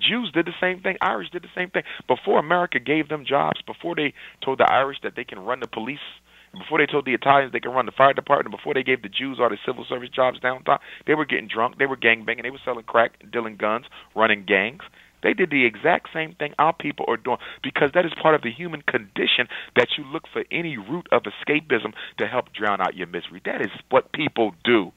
Jews did the same thing. Irish did the same thing. Before America gave them jobs, before they told the Irish that they can run the police, before they told the Italians they can run the fire department, before they gave the Jews all the civil service jobs downtown, they were getting drunk, they were gangbanging, they were selling crack, dealing guns, running gangs. They did the exact same thing our people are doing because that is part of the human condition that you look for any route of escapism to help drown out your misery. That is what people do.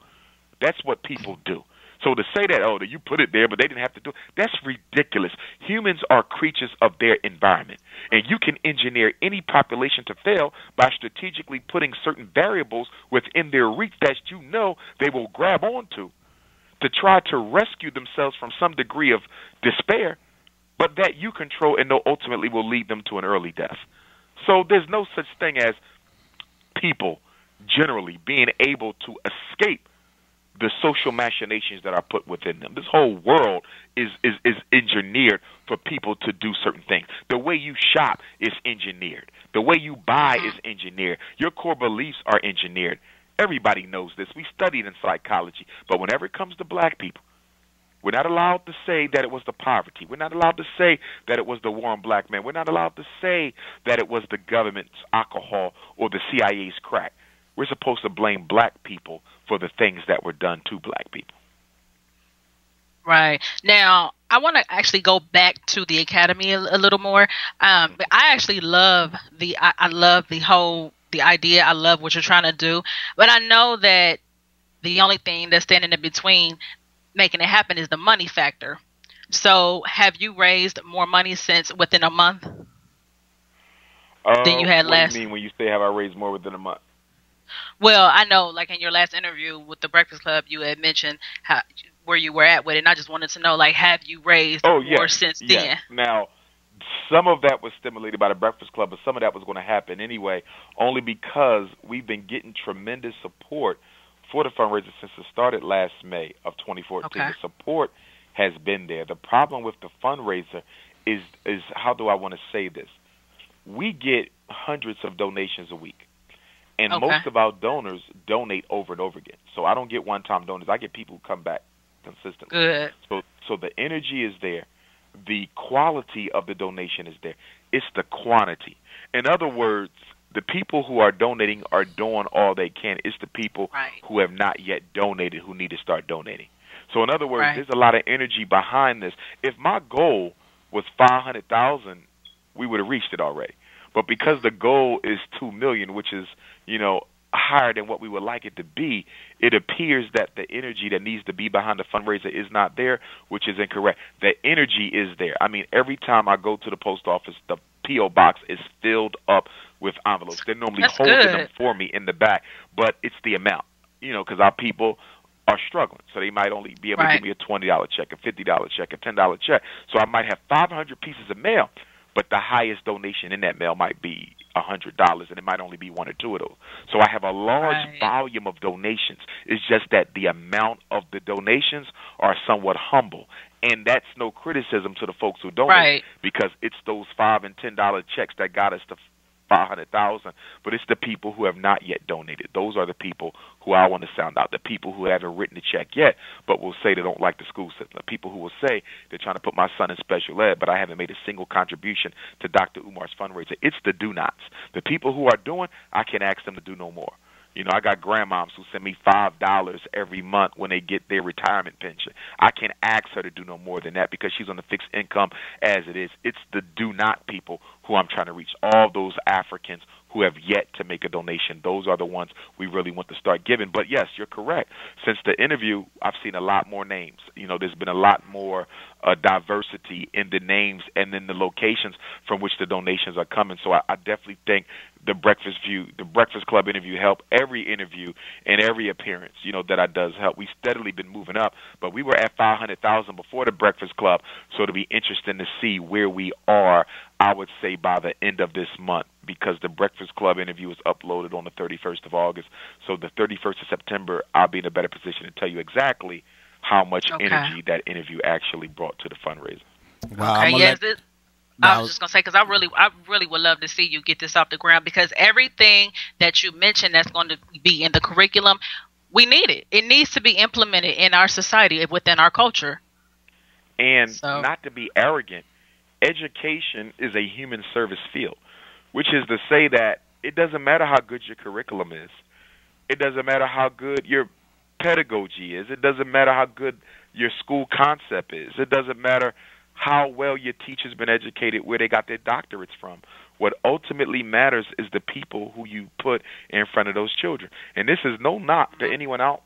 That's what people do. So to say that, oh, you put it there, but they didn't have to do it, that's ridiculous. Humans are creatures of their environment, and you can engineer any population to fail by strategically putting certain variables within their reach that you know they will grab onto to try to rescue themselves from some degree of despair, but that you control and know ultimately will lead them to an early death. So there's no such thing as people generally being able to escape the social machinations that are put within them. This whole world is engineered for people to do certain things. The way you shop is engineered. The way you buy is engineered. Your core beliefs are engineered. Everybody knows this. We studied in psychology. But whenever it comes to black people, we're not allowed to say that it was the poverty. We're not allowed to say that it was the war on black men. We're not allowed to say that it was the government's alcohol or the CIA's crack. We're supposed to blame black people for the things that were done to black people. Right. Now, I want to actually go back to the Academy a little more. But I actually love the idea. I love what you're trying to do. But I know that the only thing that's standing in between making it happen is the money factor. So have you raised more money since within a month than you had last? What do you mean when you say have I raised more within a month? Well, I know, like in your last interview with the Breakfast Club, you had mentioned how, where you were at with it, and I just wanted to know, like, have you raised more since then? Now, some of that was stimulated by the Breakfast Club, but some of that was going to happen anyway, only because we've been getting tremendous support for the fundraiser since it started last May of 2014. Okay. The support has been there. The problem with the fundraiser is how do I want to say this? We get hundreds of donations a week. And most of our donors donate over and over again. So I don't get one-time donors. I get people who come back consistently. Good. So the energy is there. The quality of the donation is there. It's the quantity. In other words, the people who are donating are doing all they can. It's the people who have not yet donated who need to start donating. So in other words, there's a lot of energy behind this. If my goal was 500,000, we would have reached it already. But because the goal is 2 million, which is, you know, higher than what we would like it to be, it appears that the energy that needs to be behind the fundraiser is not there, which is incorrect. The energy is there. I mean, every time I go to the post office, the P.O. box is filled up with envelopes. They're normally holding them for me in the back, but it's the amount, you know, because our people are struggling. So they might only be able to give me a $20 check, a $50 check, a $10 check. So I might have 500 pieces of mail. But the highest donation in that mail might be $100, and it might only be one or two of those. So I have a large volume of donations. It's just that the amount of the donations are somewhat humble, and that's no criticism to the folks who donate because it's those $5 and $10 checks that got us to $500,000, but it's the people who have not yet donated. Those are the people who I want to sound out, the people who haven't written the check yet but will say they don't like the school system, the people who will say they're trying to put my son in special ed but I haven't made a single contribution to Dr. Umar's fundraiser. It's the do-nots. The people who are doing, I can ask them to do no more. You know, I got grandmoms who send me $5 every month when they get their retirement pension. I can't ask her to do no more than that because she's on a fixed income as it is. It's the do not people who I'm trying to reach, all those Africans who have yet to make a donation. Those are the ones we really want to start giving. But, yes, you're correct. Since the interview, I've seen a lot more names. You know, there's been a lot more diversity in the names and in the locations from which the donations are coming. So I definitely think the Breakfast Club interview helped. Every interview and every appearance, you know, that I does help. We've steadily been moving up, but we were at 500,000 before the Breakfast Club. So it'll be interesting to see where we are, I would say, by the end of this month, because the Breakfast Club interview is uploaded on the 31st of August. So the 31st of September, I'll be in a better position to tell you exactly how much energy that interview actually brought to the fundraiser. Wow. Okay, I was just going to say, because I really would love to see you get this off the ground, because everything that you mentioned that's going to be in the curriculum, we need it. It needs to be implemented in our society, within our culture. And not to be arrogant, education is a human service field, which is to say that it doesn't matter how good your curriculum is. It doesn't matter how good your pedagogy is. It doesn't matter how good your school concept is. It doesn't matter how well your teacher's been educated, where they got their doctorates from. What ultimately matters is the people who you put in front of those children. And this is no knock to anyone else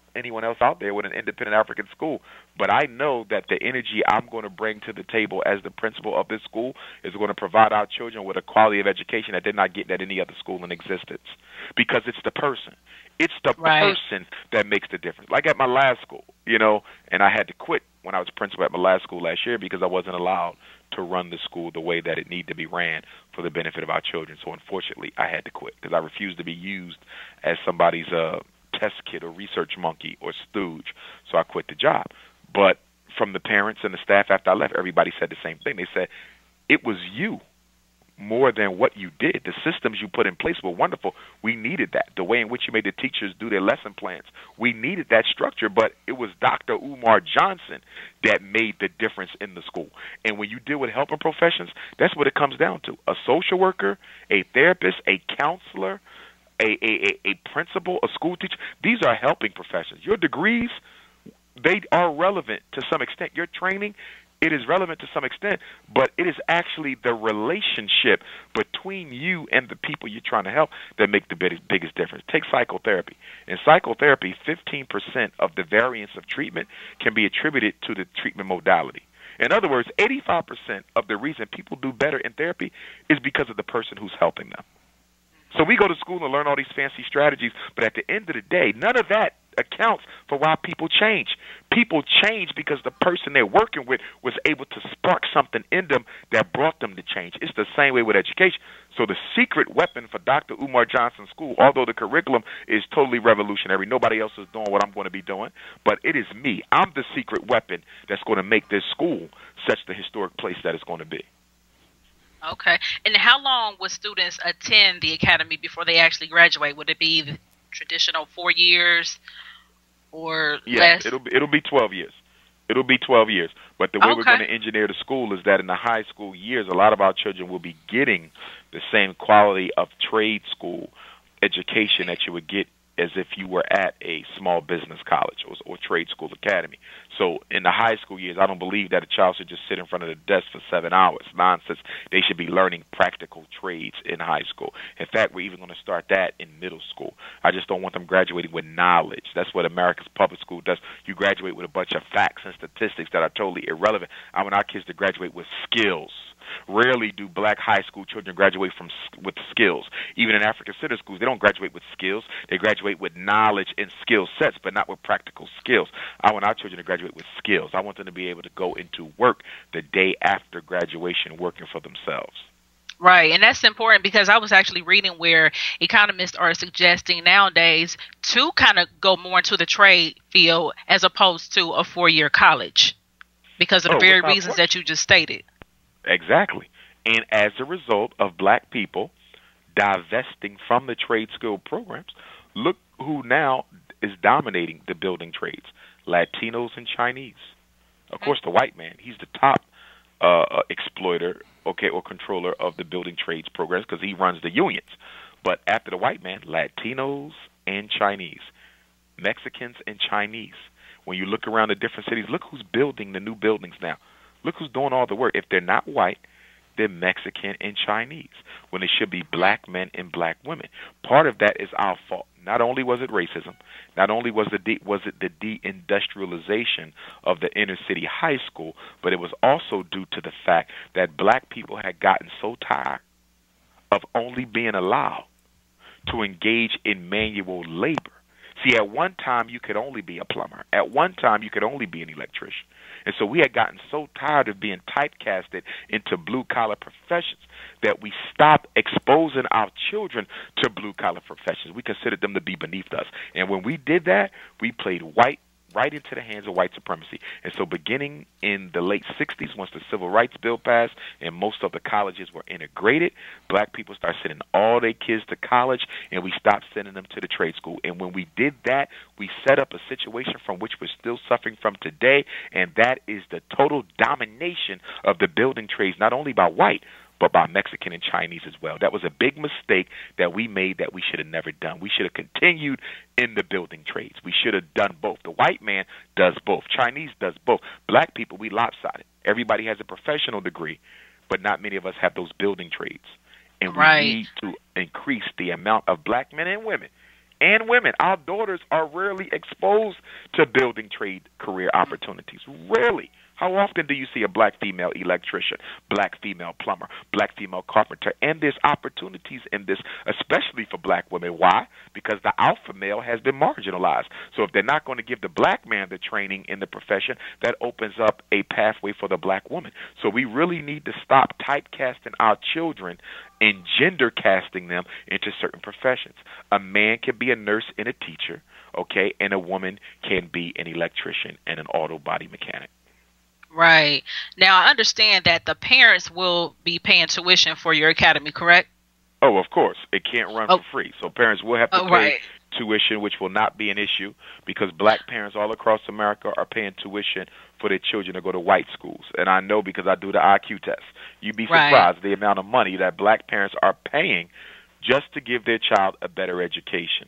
out there with an independent African school, but I know that the energy I'm going to bring to the table as the principal of this school is going to provide our children with a quality of education that they're not getting at any other school in existence, because it's the person. It's the person that makes the difference. Like at my last school, you know, and I had to quit when I was principal at my last school last year because I wasn't allowed to run the school the way that it needed to be ran for the benefit of our children. So unfortunately, I had to quit because I refused to be used as somebody's test kid or research monkey or stooge. So I quit the job. But from the parents and the staff after I left, everybody said the same thing. They said, it was you more than what you did. The systems you put in place were wonderful. We needed that. The way in which you made the teachers do their lesson plans, we needed that structure, but it was Dr. Umar Johnson that made the difference in the school. And when you deal with helping professions, that's what it comes down to. A social worker, a therapist, a counselor, a principal, a school teacher, these are helping professions. Your degrees, they are relevant to some extent. Your training, it is relevant to some extent, but it is actually the relationship between you and the people you're trying to help that make the biggest difference. Take psychotherapy. In psychotherapy, 15% of the variance of treatment can be attributed to the treatment modality. In other words, 85% of the reason people do better in therapy is because of the person who's helping them. So we go to school and learn all these fancy strategies, but at the end of the day, none of that accounts for why people change. People change because the person they're working with was able to spark something in them that brought them to change. It's the same way with education. So the secret weapon for Dr. Umar Johnson School, although the curriculum is totally revolutionary, nobody else is doing what I'm going to be doing, but it is me. I'm the secret weapon that's going to make this school such the historic place that it's going to be. Okay. And how long would students attend the academy before they actually graduate? Would it be the traditional 4 years or less? Yeah, it'll be 12 years. It'll be 12 years. But the way we're going to engineer the school is that in the high school years, a lot of our children will be getting the same quality of trade school education that you would get as if you were at a small business college or trade school academy. So in the high school years, I don't believe that a child should just sit in front of the desk for 7 hours. Nonsense. They should be learning practical trades in high school. In fact, we're even going to start that in middle school. I just don't want them graduating with knowledge. That's what America's public school does. You graduate with a bunch of facts and statistics that are totally irrelevant. I want our kids to graduate with skills. Rarely do black high school children graduate with skills. Even in African center schools, they don't graduate with skills. They graduate with knowledge and skill sets, but not with practical skills. I want our children to graduate with skills. I want them to be able to go into work the day after graduation working for themselves. Right, and that's important because I was actually reading where economists are suggesting nowadays to kind of go more into the trade field as opposed to a four-year college because of the very reasons that you just stated. Exactly. And as a result of black people divesting from the trade skill programs, look who now is dominating the building trades, Latinos and Chinese. Of course, the white man, he's the top exploiter, or controller of the building trades programs because he runs the unions. But after the white man, Latinos and Chinese, Mexicans and Chinese. When you look around the different cities, look who's building the new buildings now. Look who's doing all the work. If they're not white, they're Mexican and Chinese, when it should be black men and black women. Part of that is our fault. Not only was it racism, not only was it the deindustrialization of the inner city high school, but it was also due to the fact that black people had gotten so tired of only being allowed to engage in manual labor. See, at one time you could only be a plumber. At one time you could only be an electrician. And so we had gotten so tired of being typecasted into blue-collar professions that we stopped exposing our children to blue-collar professions. We considered them to be beneath us. And when we did that, we played white right into the hands of white supremacy. And so beginning in the late 60s, once the Civil Rights Bill passed and most of the colleges were integrated, black people started sending all their kids to college and we stopped sending them to the trade school. And when we did that, we set up a situation from which we're still suffering from today, and that is the total domination of the building trades, not only by white, but by Mexican and Chinese as well. That was a big mistake that we made that we should have never done. We should have continued in the building trades. We should have done both. The white man does both. Chinese does both. Black people, we lopsided. Everybody has a professional degree, but not many of us have those building trades. And we need to increase the amount of black men and women. Our daughters are rarely exposed to building trade career opportunities. Rarely. How often do you see a black female electrician, black female plumber, black female carpenter? And there's opportunities in this, especially for black women. Why? Because the alpha male has been marginalized. So if they're not going to give the black man the training in the profession, that opens up a pathway for the black woman. So we really need to stop typecasting our children and gender casting them into certain professions. A man can be a nurse and a teacher. okay? And a woman can be an electrician and an auto body mechanic. Right. Now, I understand that the parents will be paying tuition for your academy, correct? Oh, of course. It can't run for free. So parents will have to pay tuition, which will not be an issue because black parents all across America are paying tuition for their children to go to white schools. And I know because I do the IQ test. You'd be surprised the amount of money that black parents are paying just to give their child a better education.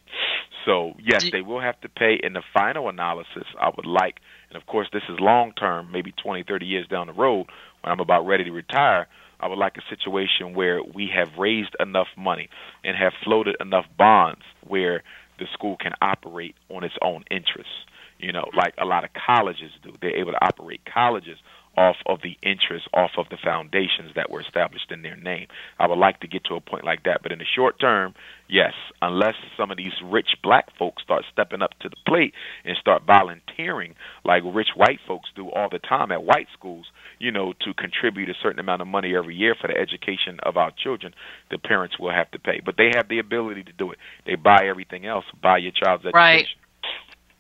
So, yes, they will have to pay. In the final analysis, I would like, and of course this is long term, maybe 20, 30 years down the road when I'm about ready to retire, I would like a situation where we have raised enough money and have floated enough bonds where the school can operate on its own interests. You know, like a lot of colleges do. They're able to operate colleges off of the interests, off of the foundations that were established in their name. I would like to get to a point like that. But in the short term, yes, unless some of these rich black folks start stepping up to the plate and start volunteering like rich white folks do all the time at white schools, you know, to contribute a certain amount of money every year for the education of our children, the parents will have to pay. But they have the ability to do it. They buy everything else, buy your child's education.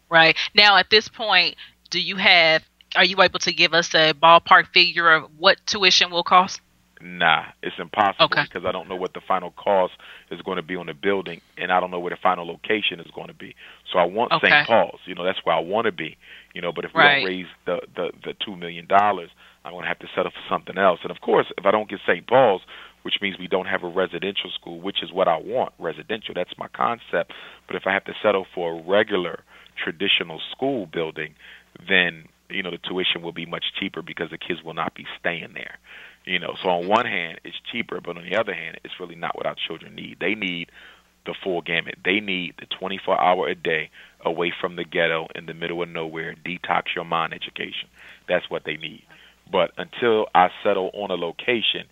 Right. Now, at this point, are you able to give us a ballpark figure of what tuition will cost? Nah, it's impossible because I don't know what the final cost is going to be on the building, and I don't know where the final location is going to be. So I want St. Paul's. You know, that's where I want to be. You know, but if we don't raise the $2 million, I'm going to have to settle for something else. And, of course, if I don't get St. Paul's, which means we don't have a residential school, which is what I want, residential. That's my concept. But if I have to settle for a regular traditional school building, then – you know, the tuition will be much cheaper because the kids will not be staying there. You know, so on one hand, it's cheaper, but on the other hand, it's really not what our children need. They need the full gamut. They need the 24-hour a day away from the ghetto in the middle of nowhere, detox your mind education. That's what they need. But until I settle on a location,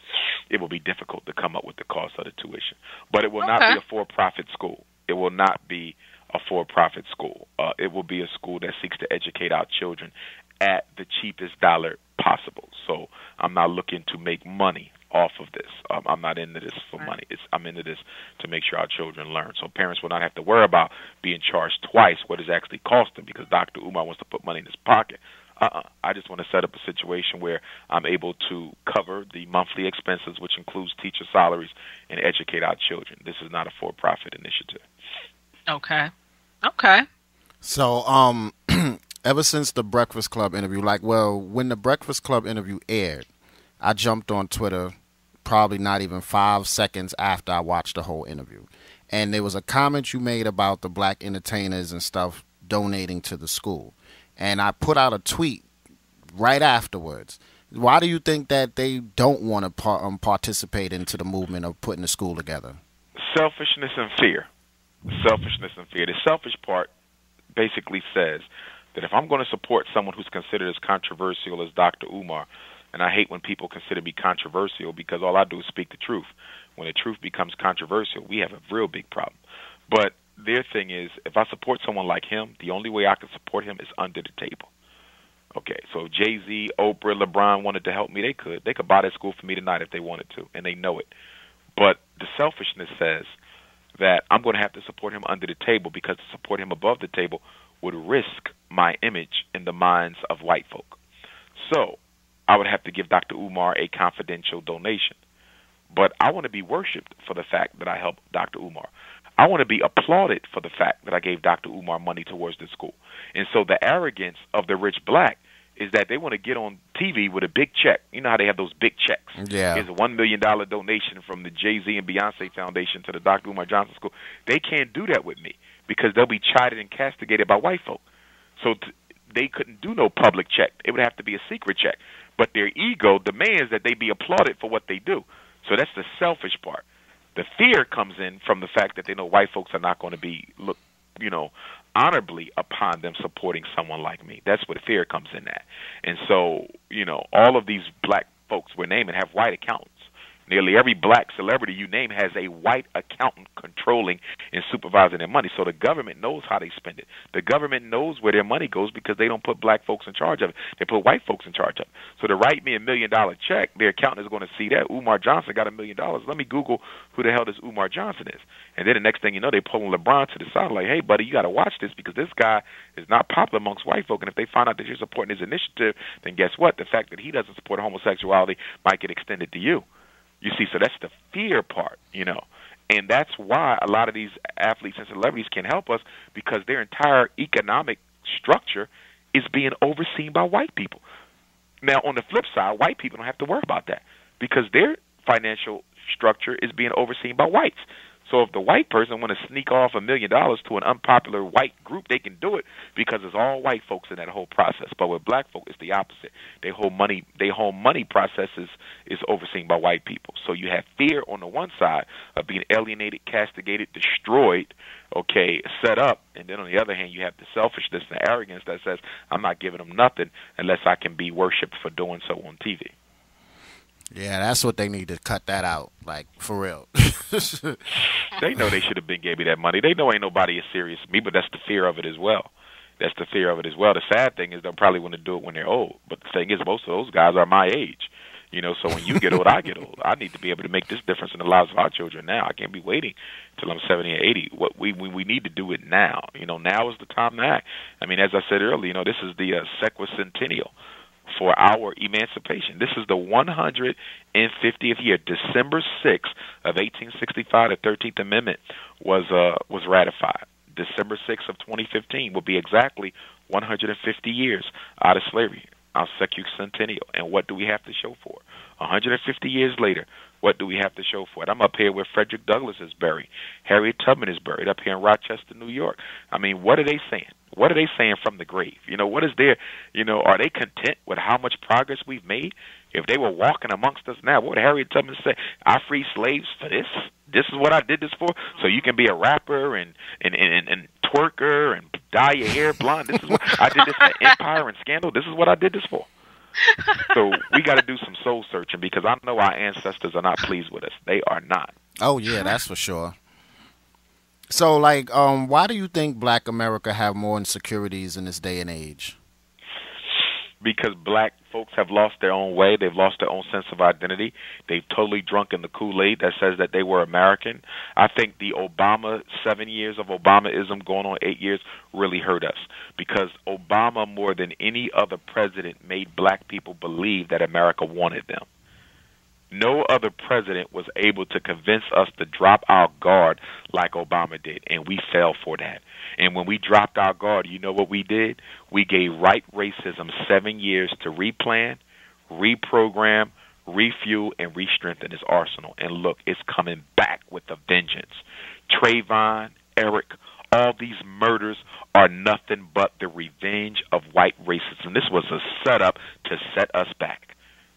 it will be difficult to come up with the cost of the tuition. But it will not be a for-profit school. It will not be a for-profit school. It will be a school that seeks to educate our children at the cheapest dollar possible. So I'm not looking to make money off of this. I'm not into this for money. I'm into this to make sure our children learn. So parents will not have to worry about being charged twice what it's actually costing because Dr. Umar wants to put money in his pocket. I just want to set up a situation where I'm able to cover the monthly expenses, which includes teacher salaries, and educate our children. This is not a for-profit initiative. Okay. So, ever since the Breakfast Club interview, when the Breakfast Club interview aired, I jumped on Twitter probably not even 5 seconds after I watched the whole interview. And there was a comment you made about the black entertainers and stuff donating to the school. And I put out a tweet right afterwards. Why do you think that they don't want to participate into the movement of putting the school together? Selfishness and fear. Selfishness and fear. The selfish part basically says that if I'm going to support someone who's considered as controversial as Dr. Umar, and I hate when people consider me controversial because all I do is speak the truth. When the truth becomes controversial, we have a real big problem. But their thing is, if I support someone like him, the only way I can support him is under the table. Okay, so Jay-Z, Oprah, LeBron wanted to help me, they could. They could buy that school for me tonight if they wanted to, and they know it. But the selfishness says that I'm going to have to support him under the table because to support him above the table would risk my image in the minds of white folk. So I would have to give Dr. Umar a confidential donation. But I want to be worshipped for the fact that I helped Dr. Umar. I want to be applauded for the fact that I gave Dr. Umar money towards the school. And so the arrogance of the rich black is that they want to get on TV with a big check. You know how they have those big checks. Yeah. It's a $1 million donation from the Jay-Z and Beyonce Foundation to the Dr. Umar Johnson School. They can't do that with me because they'll be chided and castigated by white folk. So they couldn't do no public check. It would have to be a secret check. But their ego demands that they be applauded for what they do. So that's the selfish part. The fear comes in from the fact that they know white folks are not going to be looked, you know, honorably upon them supporting someone like me. That's where the fear comes in at. And so, you know, all of these black folks we're naming have white accountants. Nearly every black celebrity you name has a white accountant controlling and supervising their money. So the government knows how they spend it. The government knows where their money goes because they don't put black folks in charge of it. They put white folks in charge of it. So to write me a $1 million check, their accountant is going to see that. Umar Johnson got $1 million. Let me Google who the hell this Umar Johnson is. And then the next thing you know, they're pulling LeBron to the side like, hey, buddy, you got to watch this because this guy is not popular amongst white folk. And if they find out that you're supporting his initiative, then guess what? The fact that he doesn't support homosexuality might get extended to you. You see, so that's the fear part, you know, and that's why a lot of these athletes and celebrities can't help us because their entire economic structure is being overseen by white people. Now, on the flip side, white people don't have to worry about that because their financial structure is being overseen by whites. So if the white person want to sneak off $1 million to an unpopular white group, they can do it because it's all white folks in that whole process. But with black folk, it's the opposite. Their whole money process is overseen by white people. So you have fear on the one side of being alienated, castigated, destroyed, okay, set up. And then on the other hand, you have the selfishness and the arrogance that says, I'm not giving them nothing unless I can be worshipped for doing so on TV. Yeah, that's what they need to cut that out, like, for real. They know they should have been gave me that money. They know ain't nobody as serious as me, but that's the fear of it as well. The sad thing is they'll probably want to do it when they're old. But the thing is, most of those guys are my age. You know, so when you get old, I get old. I need to be able to make this difference in the lives of our children now. I can't be waiting till I'm 70 or 80. What we need to do it now. You know, now is the time to act. I mean, as I said earlier, you know, this is the sequicentennial for our emancipation. This is the 150th year. December 6th of 1865, the 13th Amendment was ratified. December 6th of 2015 will be exactly 150 years out of slavery, our sequicentennial. And what do we have to show for? 150 years later, what do we have to show for it? I'm up here where Frederick Douglass is buried. Harriet Tubman is buried up here in Rochester, New York. I mean, what are they saying? What are they saying from the grave? You know, what is their, you know, are they content with how much progress we've made? If they were walking amongst us now, what would Harriet Tubman say? I freed slaves for this. This is what I did this for. So you can be a rapper and twerker and dye your hair blonde. This is what I did this for Empire and Scandal. This is what I did this for. So we got to do some soul searching because I know our ancestors are not pleased with us. They are not. Oh, yeah, that's for sure. So, like, why do you think black America have more insecurities in this day and age? Because black folks have lost their own way. They've lost their own sense of identity. They've totally drunken the Kool-Aid that says that they were American. I think the Obama, 7 years of Obamaism going on 8 years really hurt us because Obama, more than any other president, made black people believe that America wanted them. No other president was able to convince us to drop our guard like Obama did, and we fell for that. And when we dropped our guard, you know what we did? We gave right racism 7 years to replan, reprogram, refuel, and re-strengthen its arsenal. And look, it's coming back with a vengeance. Trayvon, Eric, all these murders are nothing but the revenge of white racism. This was a setup to set us back.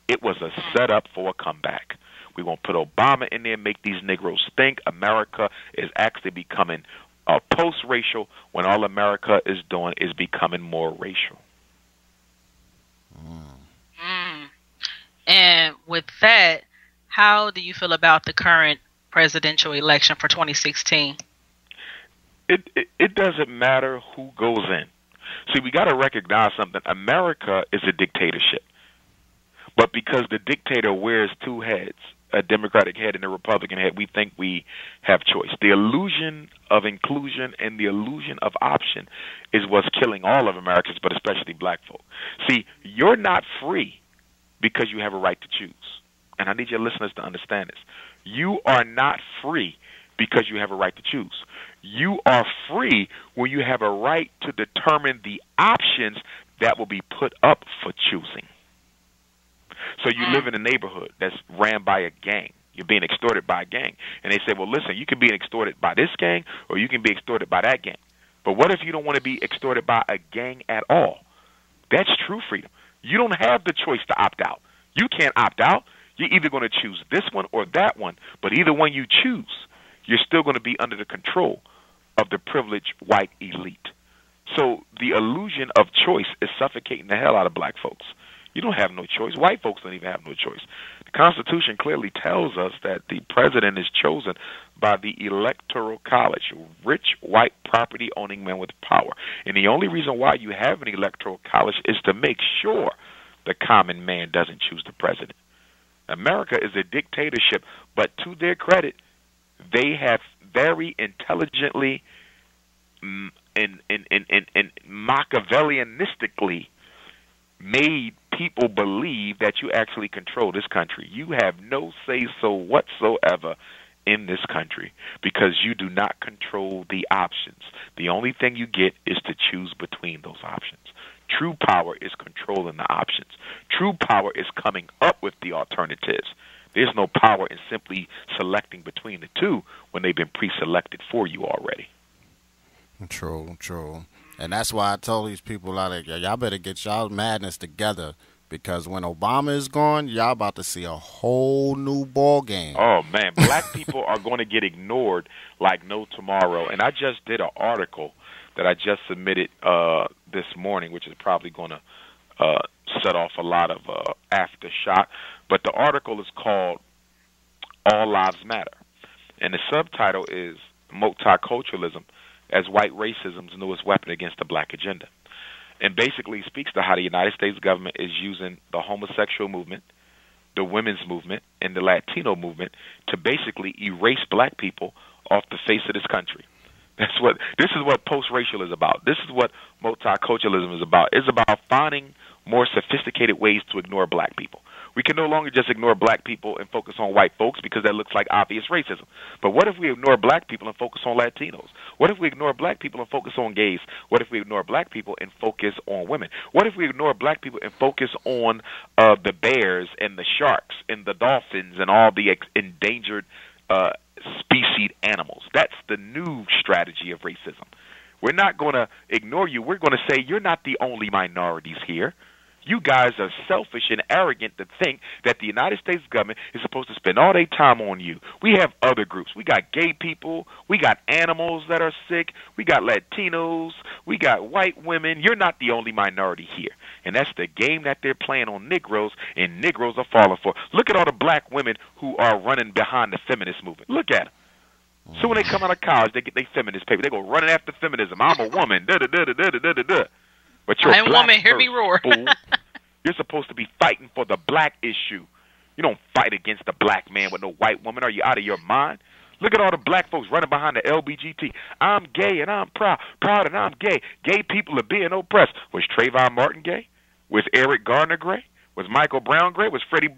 It was a setup for a comeback. We're going to put Obama in there, make these Negroes think America is actually becoming post-racial when all America is doing is becoming more racial. Mm. And with that, how do you feel about the current presidential election for 2016? It doesn't matter who goes in. See, we got to recognize something. America is a dictatorship. But because the dictator wears two heads, a Democratic head and a Republican head, we think we have choice. The illusion of inclusion and the illusion of option is what's killing all of Americans, but especially black folk. See, you're not free because you have a right to choose. And I need your listeners to understand this. You are not free because you have a right to choose. You are free when you have a right to determine the options that will be put up for choosing. So you live in a neighborhood that's ran by a gang. You're being extorted by a gang. And they say, well, listen, you can be extorted by this gang or you can be extorted by that gang. But what if you don't want to be extorted by a gang at all? That's true freedom. You don't have the choice to opt out. You can't opt out. You're either going to choose this one or that one. But either one you choose, you're still going to be under the control of the privileged white elite. So the illusion of choice is suffocating the hell out of black folks. You don't have no choice. White folks don't even have no choice. The Constitution clearly tells us that the president is chosen by the Electoral College, rich, white, property-owning men with power. And the only reason why you have an Electoral College is to make sure the common man doesn't choose the president. America is a dictatorship, but to their credit, they have very intelligently and Machiavellianistically made people believe that you actually control this country. You have no say-so whatsoever in this country because you do not control the options. The only thing you get is to choose between those options. True power is controlling the options. True power is coming up with the alternatives. There's no power in simply selecting between the two when they've been pre-selected for you already. True, true. And that's why I tell these people out there, y'all better get y'all madness together, because when Obama is gone, y'all about to see a whole new ball game. Oh, man. Black people are going to get ignored like no tomorrow. And I just did an article that I just submitted this morning, which is probably going to set off a lot of aftershock. But the article is called All Lives Matter. And the subtitle is Multiculturalism as White Racism's Newest Weapon Against the Black Agenda. And basically speaks to how the United States government is using the homosexual movement, the women's movement, and the Latino movement to basically erase black people off the face of this country. This is what post-racial is about. This is what multiculturalism is about. It's about finding more sophisticated ways to ignore black people. We can no longer just ignore black people and focus on white folks because that looks like obvious racism. But what if we ignore black people and focus on Latinos? What if we ignore black people and focus on gays? What if we ignore black people and focus on women? What if we ignore black people and focus on the bears and the sharks and the dolphins and all the endangered species animals? That's the new strategy of racism. We're not going to ignore you. We're going to say you're not the only minorities here. You guys are selfish and arrogant to think that the United States government is supposed to spend all their time on you. We have other groups. We got gay people. We got animals that are sick. We got Latinos. We got white women. You're not the only minority here. And that's the game that they're playing on Negroes, and Negroes are falling for. Look at all the black women who are running behind the feminist movement. Look at them. So when they come out of college, they get their feminist paper. They go running after feminism. I'm a woman. Da-da-da-da-da-da-da-da. But you're a woman, hear me roar. You're supposed to be fighting for the black issue. You don't fight against the black man with no white woman. Are you out of your mind? Look at all the black folks running behind the LGBT. I'm gay and I'm proud. Proud and I'm gay. Gay people are being oppressed. Was Trayvon Martin gay? Was Eric Garner gay? Was Michael Brown gay? Was Freddie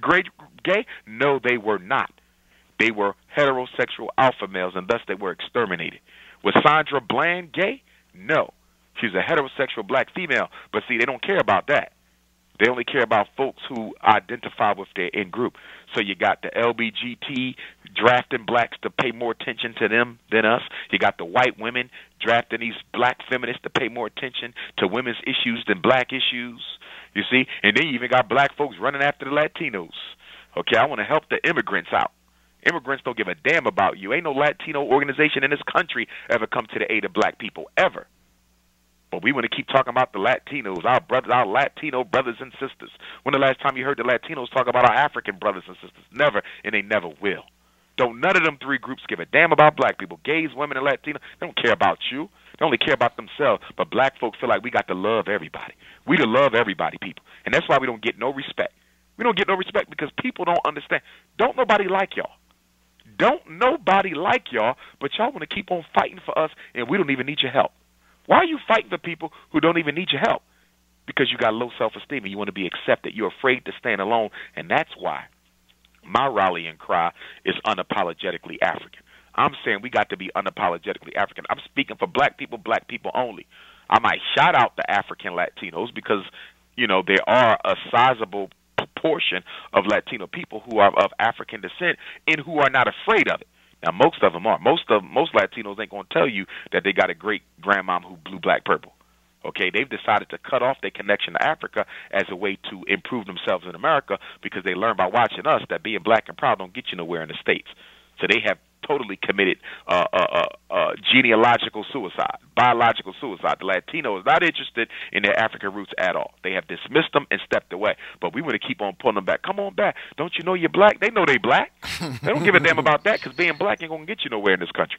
Gray gay? No, they were not. They were heterosexual alpha males, and thus they were exterminated. Was Sandra Bland gay? No. She's a heterosexual black female, but see, they don't care about that. They only care about folks who identify with their in-group. So you got the LGBT drafting blacks to pay more attention to them than us. You got the white women drafting these black feminists to pay more attention to women's issues than black issues, you see? And then you even got black folks running after the Latinos. Okay, I want to help the immigrants out. Immigrants don't give a damn about you. Ain't no Latino organization in this country ever come to the aid of black people, ever. But we want to keep talking about the Latinos, our brothers, our Latino brothers and sisters. When the last time you heard the Latinos talk about our African brothers and sisters? Never, and they never will. Don't none of them three groups give a damn about black people. Gays, women, and Latinos, they don't care about you. They only care about themselves. But black folks feel like we got to love everybody. We to love everybody, people. And that's why we don't get no respect. We don't get no respect because people don't understand. Don't nobody like y'all. Don't nobody like y'all, but y'all want to keep on fighting for us, and we don't even need your help. Why are you fighting for people who don't even need your help? Because you got low self-esteem and you want to be accepted. You're afraid to stand alone, and that's why my rallying cry is unapologetically African. I'm saying we got to be unapologetically African. I'm speaking for black people only. I might shout out the African Latinos because, you know, there are a sizable proportion of Latino people who are of African descent and who are not afraid of it. Now, most of them are. Most Latinos ain't going to tell you that they got a great-grandmom who blew black-purple. Okay, they've decided to cut off their connection to Africa as a way to improve themselves in America because they learned by watching us that being black and proud don't get you nowhere in the States. So they have totally committed genealogical suicide, biological suicide. The Latino is not interested in their African roots at all. They have dismissed them and stepped away. But we want to keep on pulling them back. Come on back. Don't you know you're black? They know they black. They don't give a damn about that, because being black ain't going to get you nowhere in this country.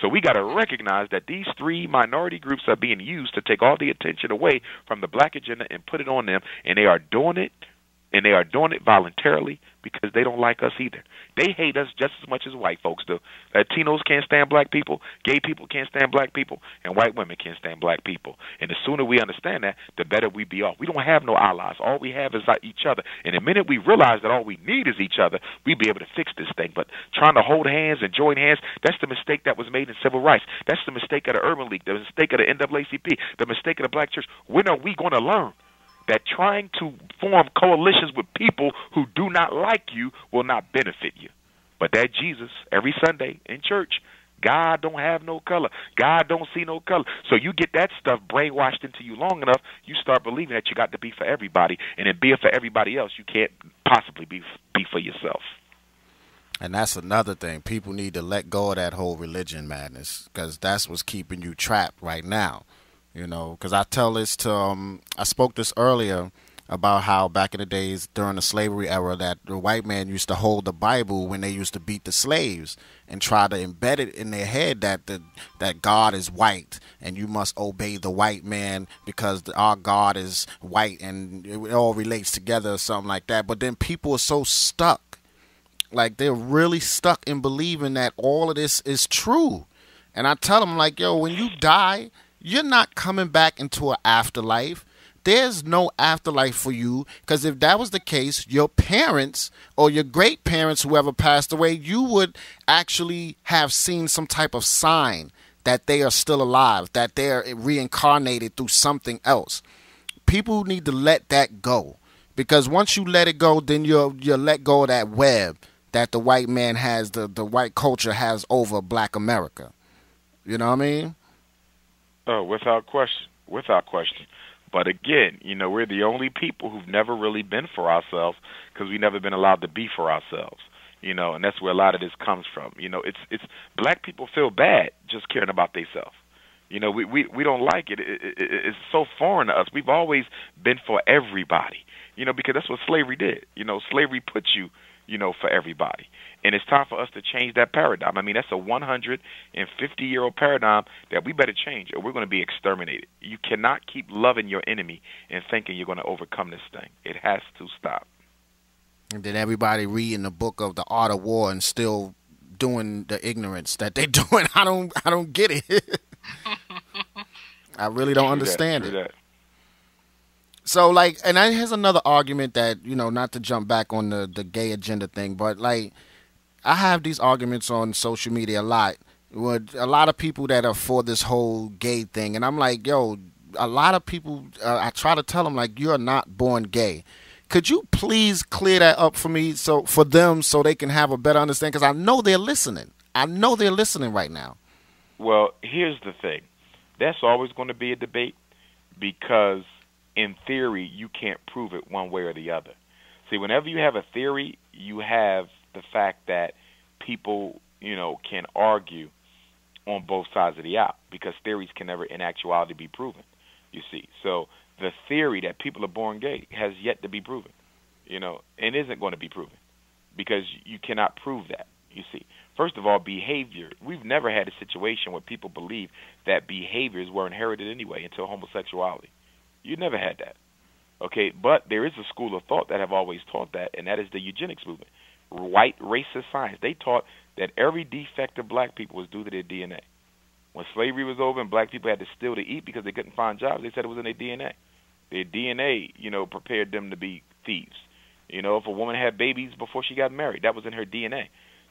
So we got to recognize that these three minority groups are being used to take all the attention away from the black agenda and put it on them, and they are doing it, and they are doing it voluntarily because they don't like us either. They hate us just as much as white folks do. Latinos can't stand black people, gay people can't stand black people, and white women can't stand black people. And the sooner we understand that, the better we be off. We don't have no allies. All we have is each other. And the minute we realize that all we need is each other, we'll be able to fix this thing. But trying to hold hands and join hands, that's the mistake that was made in civil rights. That's the mistake of the Urban League, the mistake of the NAACP, the mistake of the black church. When are we going to learn that trying to form coalitions with people who do not like you will not benefit you? But that Jesus, every Sunday in church, God don't have no color. God don't see no color. So you get that stuff brainwashed into you long enough, you start believing that you got to be for everybody. And in being for everybody else, you can't possibly be for yourself. And that's another thing. People need to let go of that whole religion madness, because that's what's keeping you trapped right now. You know, because I tell this to, I spoke this earlier about how back in the days during the slavery era that the white man used to hold the Bible when they used to beat the slaves and try to embed it in their head that that God is white and you must obey the white man because our God is white and it all relates together or something like that. But then people are so stuck, like they're really stuck in believing that all of this is true. And I tell them, like, yo, when you die, you're not coming back into an afterlife. There's no afterlife for you, because if that was the case, your parents or your great-parents, whoever passed away, you would actually have seen some type of sign that they are still alive, that they are reincarnated through something else. People need to let that go, because once you let it go, then you'll let go of that web that the white man has, the white culture has over black America. You know what I mean? Oh, without question, without question. But again, you know, we're the only people who've never really been for ourselves, because we've never been allowed to be for ourselves, you know, and that's where a lot of this comes from. You know, it's black people feel bad just caring about themselves. You know, we don't like it. It's so foreign to us. We've always been for everybody, you know, because that's what slavery did. You know, slavery put you, you know, for everybody. And it's time for us to change that paradigm. I mean, that's a 150-year-old paradigm that we better change, or we're going to be exterminated. You cannot keep loving your enemy and thinking you're going to overcome this thing. It has to stop. And then everybody reading the book of The Art of War and still doing the ignorance that they're doing. I don't get it. I really don't understand it. So, like, and here's another argument that, you know, not to jump back on the gay agenda thing, but, like, I have these arguments on social media a lot with a lot of people that are for this whole gay thing. And I'm like, yo, a lot of people, I try to tell them, like, you're not born gay. Could you please clear that up for me, so for them, so they can have a better understanding? Because I know they're listening. I know they're listening right now. Well, here's the thing. That's always going to be a debate, because in theory you can't prove it one way or the other. See, whenever you have a theory, you have the fact that people, you know, can argue on both sides of the aisle, because theories can never in actuality be proven, you see. So the theory that people are born gay has yet to be proven, you know, and isn't going to be proven, because you cannot prove that, you see. First of all, behavior. We've never had a situation where people believe that behaviors were inherited anyway until homosexuality. You never had that, okay? But there is a school of thought that have always taught that, and that is the eugenics movement. White racist science. They taught that every defect of black people was due to their DNA. When slavery was over and black people had to steal to eat because they couldn't find jobs, they said it was in their DNA. Their DNA, you know, prepared them to be thieves. You know, if a woman had babies before she got married, that was in her DNA.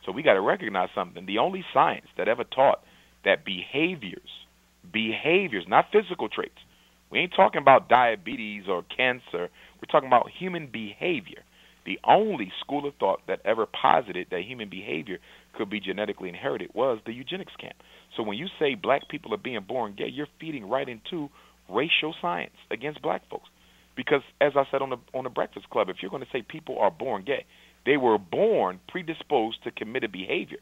So we got to recognize something. The only science that ever taught that behaviors, not physical traits, we ain't talking about diabetes or cancer. We're talking about human behavior. The only school of thought that ever posited that human behavior could be genetically inherited was the eugenics camp. So when you say black people are being born gay, you're feeding right into racial science against black folks. Because as I said on the Breakfast Club, if you're going to say people are born gay, they were born predisposed to committed behavior.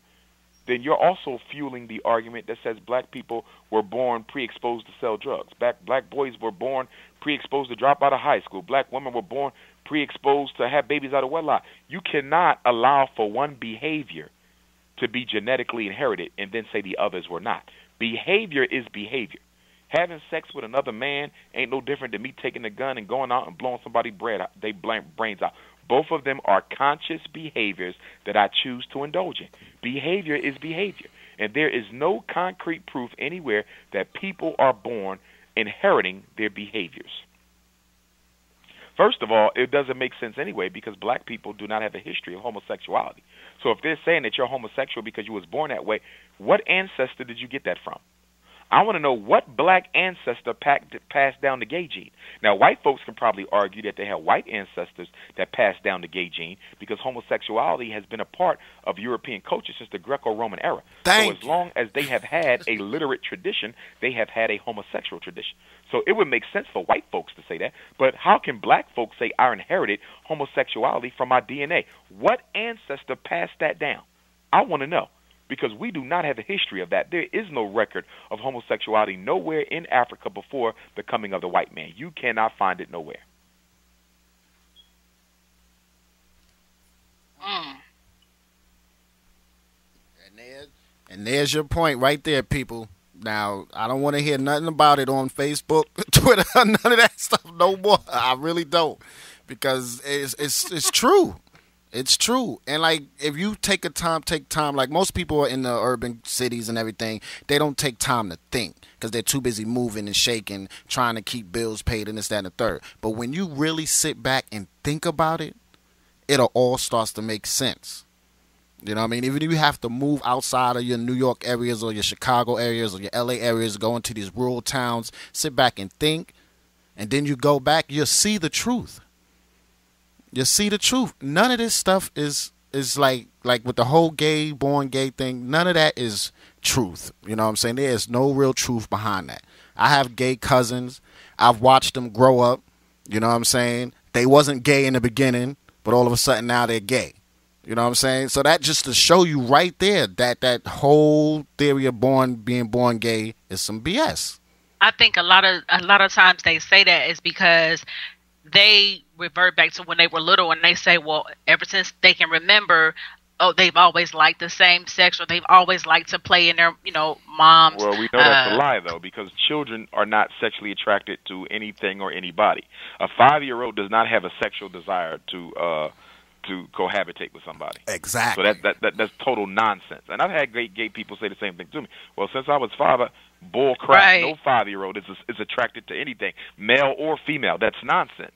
then you're also fueling the argument that says black people were born pre-exposed to sell drugs. Black boys were born pre-exposed to drop out of high school. Black women were born pre-exposed to have babies out of wedlock. You cannot allow for one behavior to be genetically inherited and then say the others were not. Behavior is behavior. Having sex with another man ain't no different than me taking a gun and going out and blowing somebody's brains out. Both of them are conscious behaviors that I choose to indulge in. Behavior is behavior. And there is no concrete proof anywhere that people are born inheriting their behaviors. First of all, it doesn't make sense anyway because black people do not have a history of homosexuality. So if they're saying that you're homosexual because you was born that way, what ancestor did you get that from? I want to know what black ancestor passed down the gay gene. Now, white folks can probably argue that they have white ancestors that passed down the gay gene because homosexuality has been a part of European culture since the Greco-Roman era. So as long as they have had a literate tradition, they have had a homosexual tradition. So it would make sense for white folks to say that, but how can black folks say I inherited homosexuality from my DNA? What ancestor passed that down? I want to know. Because we do not have a history of that. There is no record of homosexuality nowhere in Africa before the coming of the white man. You cannot find it nowhere. And there's your point right there, people. Now, I don't want to hear nothing about it on Facebook, Twitter, none of that stuff no more. I really don't, because it's true. It's true. And like, if you take time, like most people in the urban cities and everything, they don't take time to think because they're too busy moving and shaking, trying to keep bills paid and this, that, and the third. But when you really sit back and think about it, it all starts to make sense. You know what I mean? Even if you have to move outside of your New York areas or your Chicago areas or your LA areas, go into these rural towns, sit back and think, and then you go back, you'll see the truth. You see the truth. None of this stuff is like with the whole born gay thing. None of that is truth. You know what I'm saying? There is no real truth behind that. I have gay cousins. I've watched them grow up. You know what I'm saying? They wasn't gay in the beginning, but all of a sudden now they're gay. You know what I'm saying? So that just to show you right there that whole theory of being born gay is some BS. I think a lot of times they say that is because they revert back to when they were little and they say, well, ever since they can remember, oh, they've always liked the same sex or they've always liked to play in their, mom's. Well, we know that's a lie, though, because children are not sexually attracted to anything or anybody. A 5-year-old does not have a sexual desire to cohabitate with somebody. Exactly. So that's total nonsense. And I've had great gay people say the same thing to me. Well, since I was 5, bull crap. Right. No 5-year-old is attracted to anything, male or female. That's nonsense.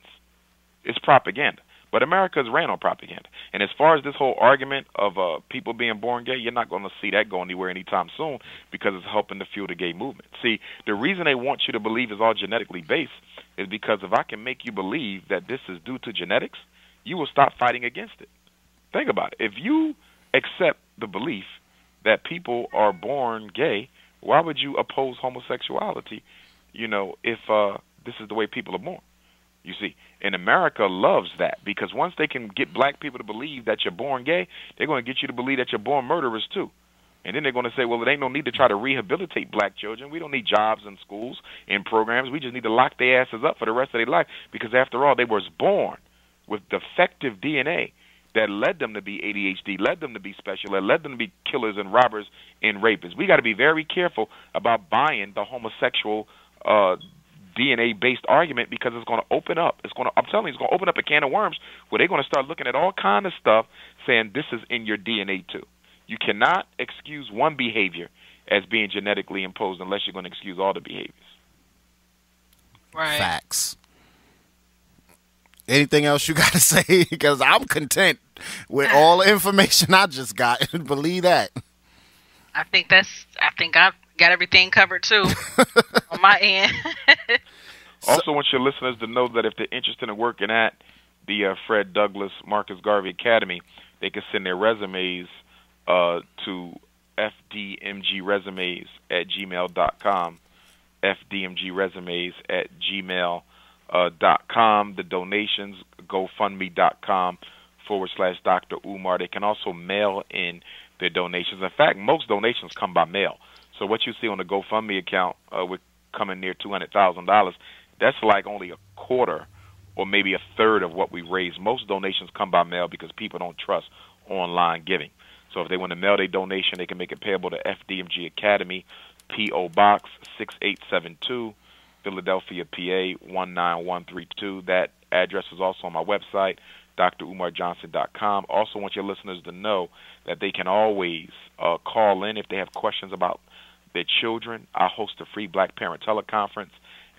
It's propaganda. But America's ran on propaganda. And as far as this whole argument of people being born gay, you're not going to see that go anywhere anytime soon because it's helping to fuel the gay movement. See, the reason they want you to believe it's all genetically based is because if I can make you believe that this is due to genetics, you will stop fighting against it. Think about it. If you accept the belief that people are born gay, why would you oppose homosexuality, if this is the way people are born? You see, and America loves that because once they can get black people to believe that you're born gay, they're going to get you to believe that you're born murderers too. And then they're going to say, well, it ain't no need to try to rehabilitate black children. We don't need jobs and schools and programs. We just need to lock their asses up for the rest of their life because, after all, they was born with defective DNA that led them to be ADHD, led them to be special, led them to be killers and robbers and rapists. We got to be very careful about buying the homosexual DNA-based argument because it's going to open up. I'm telling you, it's going to open up a can of worms where they're going to start looking at all kind of stuff saying this is in your DNA too. You cannot excuse one behavior as being genetically imposed unless you're going to excuse all the behaviors. Right. Facts. Anything else you got to say? Because I'm content with all the information I just got. Believe that. I think I've got everything covered, too, on my end. Also want your listeners to know that if they're interested in working at the Fred Douglass Marcus Garvey Academy, they can send their resumes to fdmgresumes@gmail.com, fdmgresumes@gmail.com. .com, the donations, GoFundMe.com/Dr. Umar. They can also mail in their donations. In fact, most donations come by mail. So what you see on the GoFundMe account with coming near $200,000, that's like only a quarter or maybe a third of what we raise. Most donations come by mail because people don't trust online giving. So if they want to mail their donation, they can make it payable to FDMG Academy, P.O. Box 6872, Philadelphia, PA 19132. That address is also on my website, drumarjohnson.com. Also want your listeners to know that they can always call in if they have questions about their children. I host a free Black Parent Teleconference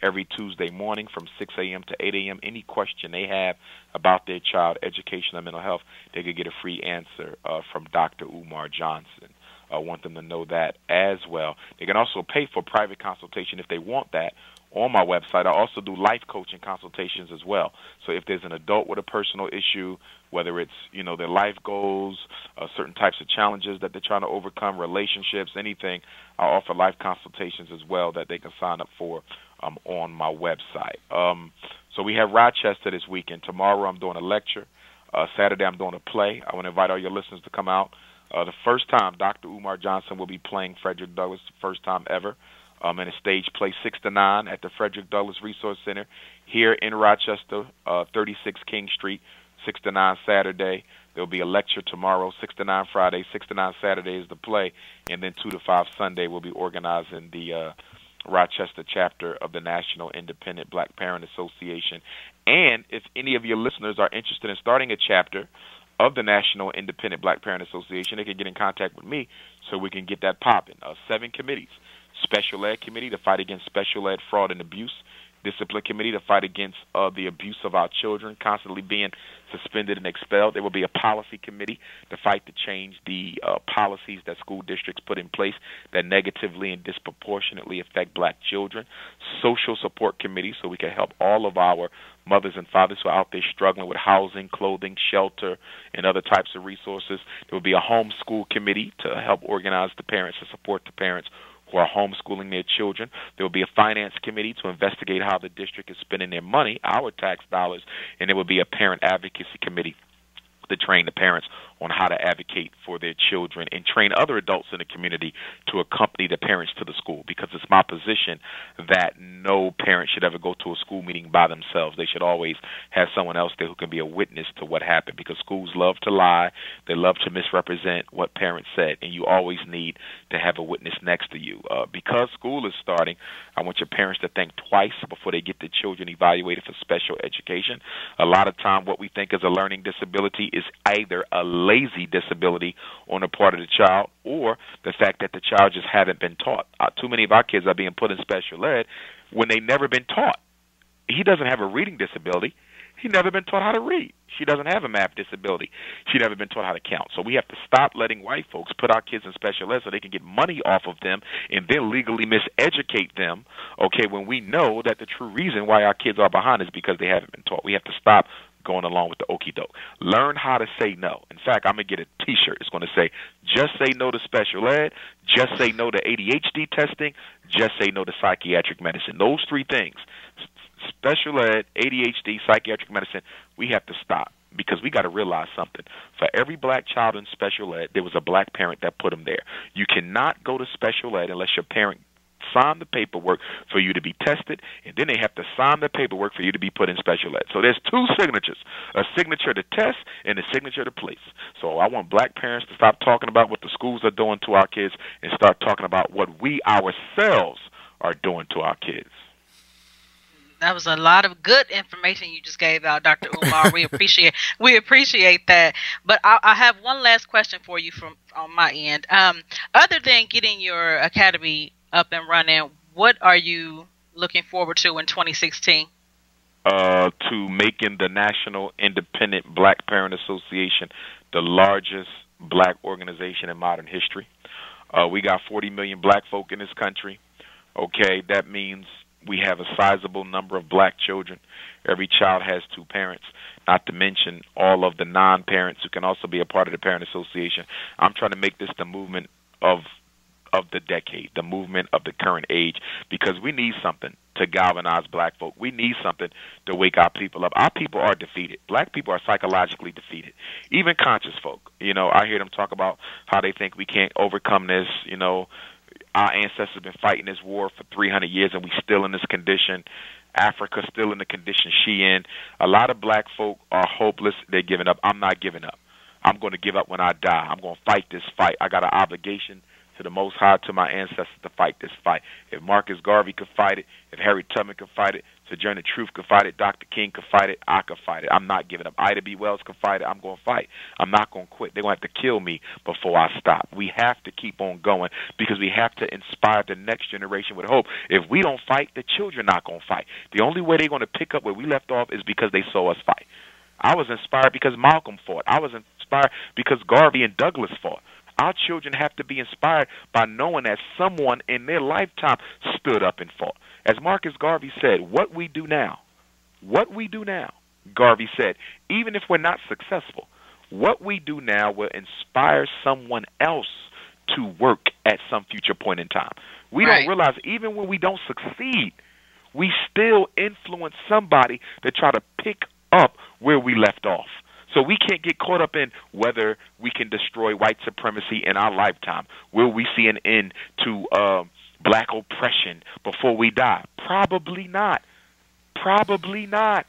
every Tuesday morning from 6 a.m. to 8 a.m. Any question they have about their child, education, or mental health, they could get a free answer from Dr. Umar Johnson. I want them to know that as well. They can also pay for private consultation if they want that. On my website, I also do life coaching consultations as well. So if there's an adult with a personal issue, whether it's, you know, their life goals, certain types of challenges that they're trying to overcome, relationships, anything, I offer life consultations as well that they can sign up for on my website. So we have Rochester this weekend. Tomorrow I'm doing a lecture. Saturday I'm doing a play. I want to invite all your listeners to come out. The first time Dr. Umar Johnson will be playing Frederick Douglass, the first time ever. In a stage play 6 to 9 at the Frederick Douglass Resource Center here in Rochester, 36 King Street, 6 to 9 Saturday. There'll be a lecture tomorrow, 6 to 9 Friday, 6 to 9 Saturday is the play, and then 2 to 5 Sunday we'll be organizing the Rochester chapter of the National Independent Black Parent Association. And if any of your listeners are interested in starting a chapter of the National Independent Black Parent Association, they can get in contact with me so we can get that popping. 7 committees. Special Ed Committee to fight against special ed fraud and abuse, Discipline Committee to fight against the abuse of our children constantly being suspended and expelled. There will be a Policy Committee to fight to change the policies that school districts put in place that negatively and disproportionately affect Black children. Social Support Committee so we can help all of our mothers and fathers who are out there struggling with housing, clothing, shelter, and other types of resources. There will be a Homeschool Committee to help organize the parents and support the parents who are homeschooling their children. There will be a finance committee to investigate how the district is spending their money, our tax dollars, and there will be a parent advocacy committee to train the parents on how to advocate for their children and train other adults in the community to accompany the parents to the school, because it's my position that no parent should ever go to a school meeting by themselves. They should always have someone else there who can be a witness to what happened, because schools love to lie. They love to misrepresent what parents said, and you always need to have a witness next to you. Because school is starting, I want your parents to think twice before they get their children evaluated for special education. A lot of time what we think is a learning disability is either a lazy disability on the part of the child or the fact that the child just haven't been taught. Too many of our kids are being put in special ed when they've never been taught. He doesn't have a reading disability. He's never been taught how to read. She doesn't have a math disability. She's never been taught how to count. So we have to stop letting white folks put our kids in special ed so they can get money off of them and then legally miseducate them, okay, when we know that the true reason why our kids are behind is because they haven't been taught. We have to stop going along with the okey-doke. Learn how to say no. In fact, I'm going to get a T-shirt. It's going to say, just say no to special ed, just say no to ADHD testing, just say no to psychiatric medicine. Those three things, special ed, ADHD, psychiatric medicine, we have to stop, because we got to realize something. For every Black child in special ed, there was a Black parent that put them there. You cannot go to special ed unless your parent sign the paperwork for you to be tested, and then they have to sign the paperwork for you to be put in special ed. So there's two signatures, a signature to test and a signature to place. So I want Black parents to stop talking about what the schools are doing to our kids and start talking about what we ourselves are doing to our kids. That was a lot of good information you just gave out, Dr. Umar. We appreciate that. But I have one last question for you from on my end. Other than getting your academy up and running, what are you looking forward to in 2016? To making the National Independent Black Parent Association the largest Black organization in modern history. We got 40 million Black folk in this country. Okay, that means we have a sizable number of Black children. Every child has two parents, not to mention all of the non-parents who can also be a part of the Parent Association. I'm trying to make this the movement of the decade, the movement of the current age, because we need something. to galvanize black folk. We need something to wake our people up. Our people are defeated. Black people are psychologically defeated, even conscious folk. You know, I hear them talk about how they think we can't overcome this. You know, our ancestors have been fighting this war for 300 years, and we still in this condition. Africa's still in the condition she in. A lot of black folk are hopeless. They're giving up. I'm not giving up. I'm going to give up when I die. I'm going to fight this fight. I got an obligation to the Most High, to my ancestors, to fight this fight. If Marcus Garvey could fight it, if Harriet Tubman could fight it, Sojourner Truth could fight it, Dr. King could fight it, I could fight it. I'm not giving up. Ida B. Wells could fight it. I'm going to fight. I'm not going to quit. They're going to have to kill me before I stop. We have to keep on going because we have to inspire the next generation with hope. If we don't fight, the children are not going to fight. The only way they're going to pick up where we left off is because they saw us fight. I was inspired because Malcolm fought. I was inspired because Garvey and Douglass fought. Our children have to be inspired by knowing that someone in their lifetime stood up and fought. As Marcus Garvey said, what we do now, Garvey said, even if we're not successful, what we do now will inspire someone else to work at some future point in time. We don't realize even when we don't succeed, we still influence somebody to try to pick up where we left off. So we can't get caught up in whether we can destroy white supremacy in our lifetime. Will we see an end to black oppression before we die? Probably not. Probably not.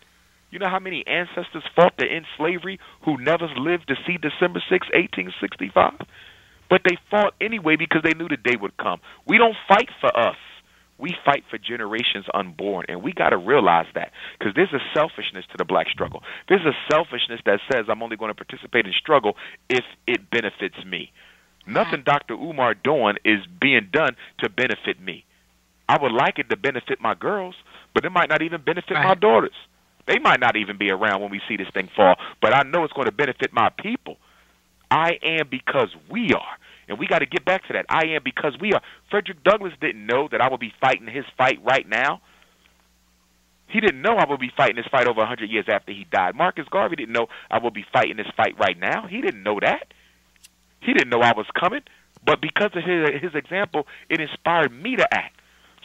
You know how many ancestors fought to end slavery who never lived to see December 6, 1865? But they fought anyway because they knew the day would come. We don't fight for us. We fight for generations unborn, and we got to realize that because there's a selfishness to the black struggle. There's a selfishness that says I'm only going to participate in struggle if it benefits me. Nothing Dr. Umar doing is being done to benefit me. I would like it to benefit my girls, but it might not even benefit my daughters. They might not even be around when we see this thing fall, but I know it's going to benefit my people. I am because we are. And we got to get back to that. I am because we are. Frederick Douglass didn't know that I would be fighting his fight right now. He didn't know I would be fighting his fight over 100 years after he died. Marcus Garvey didn't know I would be fighting his fight right now. He didn't know that. He didn't know I was coming. But because of his example, it inspired me to act.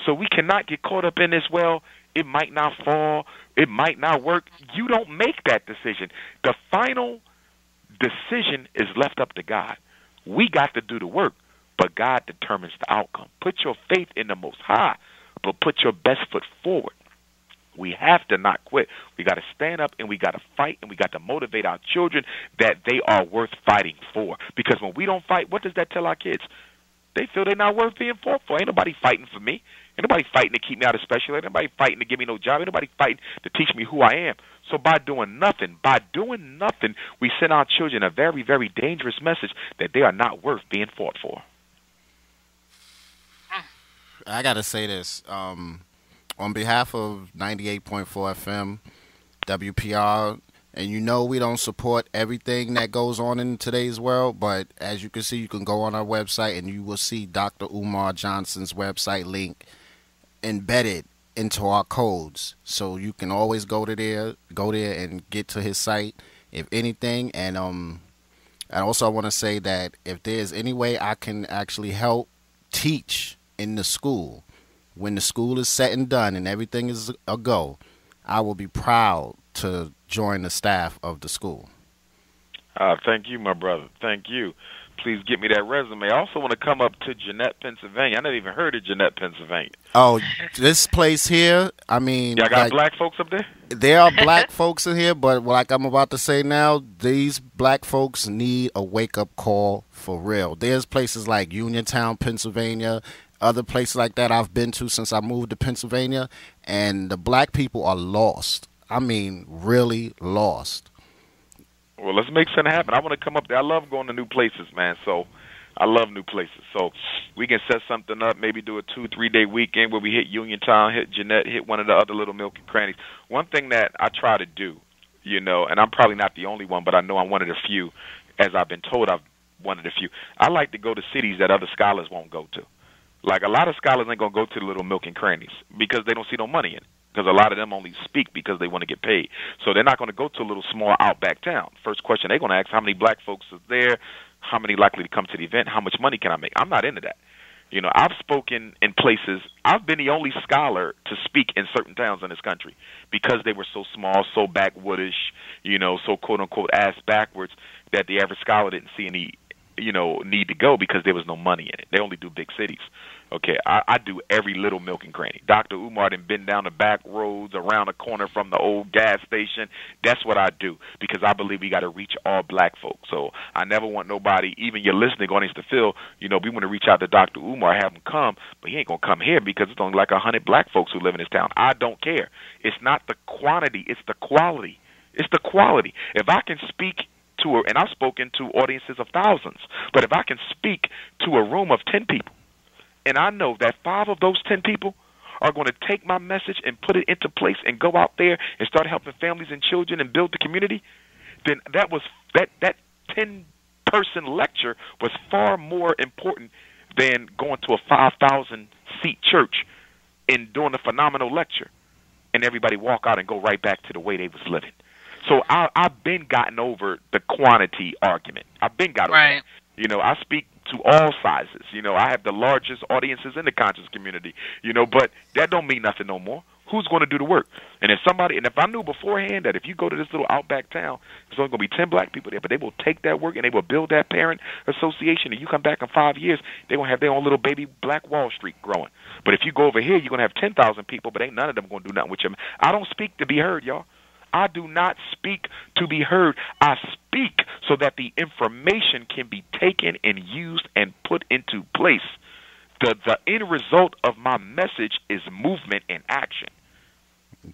So we cannot get caught up in this, well, it might not fall, it might not work. You don't make that decision. The final decision is left up to God. We got to do the work, but God determines the outcome. Put your faith in the Most High, but put your best foot forward. We have to not quit. We got to stand up, and we got to fight, and we got to motivate our children that they are worth fighting for. Because when we don't fight, what does that tell our kids? They feel they're not worth being fought for. Ain't nobody fighting for me. Ain't nobody fighting to keep me out of special ed. Ain't nobody fighting to give me no job. Ain't nobody fighting to teach me who I am. So by doing nothing, we send our children a very, very dangerous message that they are not worth being fought for. I got to say this. On behalf of 98.4 FM, WPIR, and you know we don't support everything that goes on in today's world, but as you can see, you can go on our website and you will see Dr. Umar Johnson's website link embedded into our codes. So you can always go there and get to his site, if anything. And I also want to say that if there's any way I can actually help teach in the school, when the school is set and done and everything is a go, I will be proud to join the staff of the school. Thank you, my brother. Thank you. Please get me that resume. I also want to come up to Jeannette, Pennsylvania. I never even heard of Jeannette, Pennsylvania. Oh, this place here, I mean. Y'all got like, black folks up there? There are black folks in here, but like I'm about to say now, these black folks need a wake-up call for real. There's places like Uniontown, Pennsylvania, other places like that I've been to since I moved to Pennsylvania, and the black people are lost. I mean, really lost. Well, let's make something happen. I want to come up there. I love going to new places, man. So I love new places. So we can set something up, maybe do a 2-3 day weekend where we hit Uniontown, hit Jeannette, hit one of the other little milk and crannies. One thing that I try to do, you know, and I'm probably not the only one, but I know I'm one of the few. As I've been told, I'm one of the few. I like to go to cities that other scholars won't go to. Like a lot of scholars ain't going to go to the little milk and crannies because they don't see no money in it. Because a lot of them only speak because they want to get paid. So they're not going to go to a little small outback town. First question they're going to ask, how many black folks are there? How many likely to come to the event? How much money can I make? I'm not into that. You know, I've spoken in places. I've been the only scholar to speak in certain towns in this country because they were so small, so backwoodish, you know, so quote-unquote ass backwards that the average scholar didn't see any, you know, need to go because there was no money in it. They only do big cities. Okay, I do every little milk and cranny. Dr. Umar done been down the back roads, around the corner from the old gas station. That's what I do because I believe we got to reach all black folks. So I never want nobody, even your listening audience, to feel, you know, we want to reach out to Dr. Umar, have him come, but he ain't going to come here because it's only like 100 black folks who live in this town. I don't care. It's not the quantity. It's the quality. It's the quality. If I can speak to and I've spoken to audiences of thousands, but if I can speak to a room of 10 people, and I know that 5 of those 10 people are going to take my message and put it into place and go out there and start helping families and children and build the community, then that 10-person lecture was far more important than going to a 5,000-seat church and doing a phenomenal lecture and everybody walk out and go right back to the way they was living. So I've been gotten over the quantity argument. I've been gotten over it. You know, I speak to all sizes. You know, I have the largest audiences in the conscious community, you know, but that don't mean nothing no more. Who's going to do the work? And if I knew beforehand that if you go to this little outback town, there's only going to be 10 black people there, but they will take that work and they will build that parent association, and you come back in 5 years, they're going to have their own little baby Black Wall Street growing. But if you go over here, you're going to have 10,000 people, but ain't none of them going to do nothing with you. I don't speak to be heard, y'all. I do not speak to be heard. I speak so that the information can be taken and used and put into place. The end result of my message is movement and action,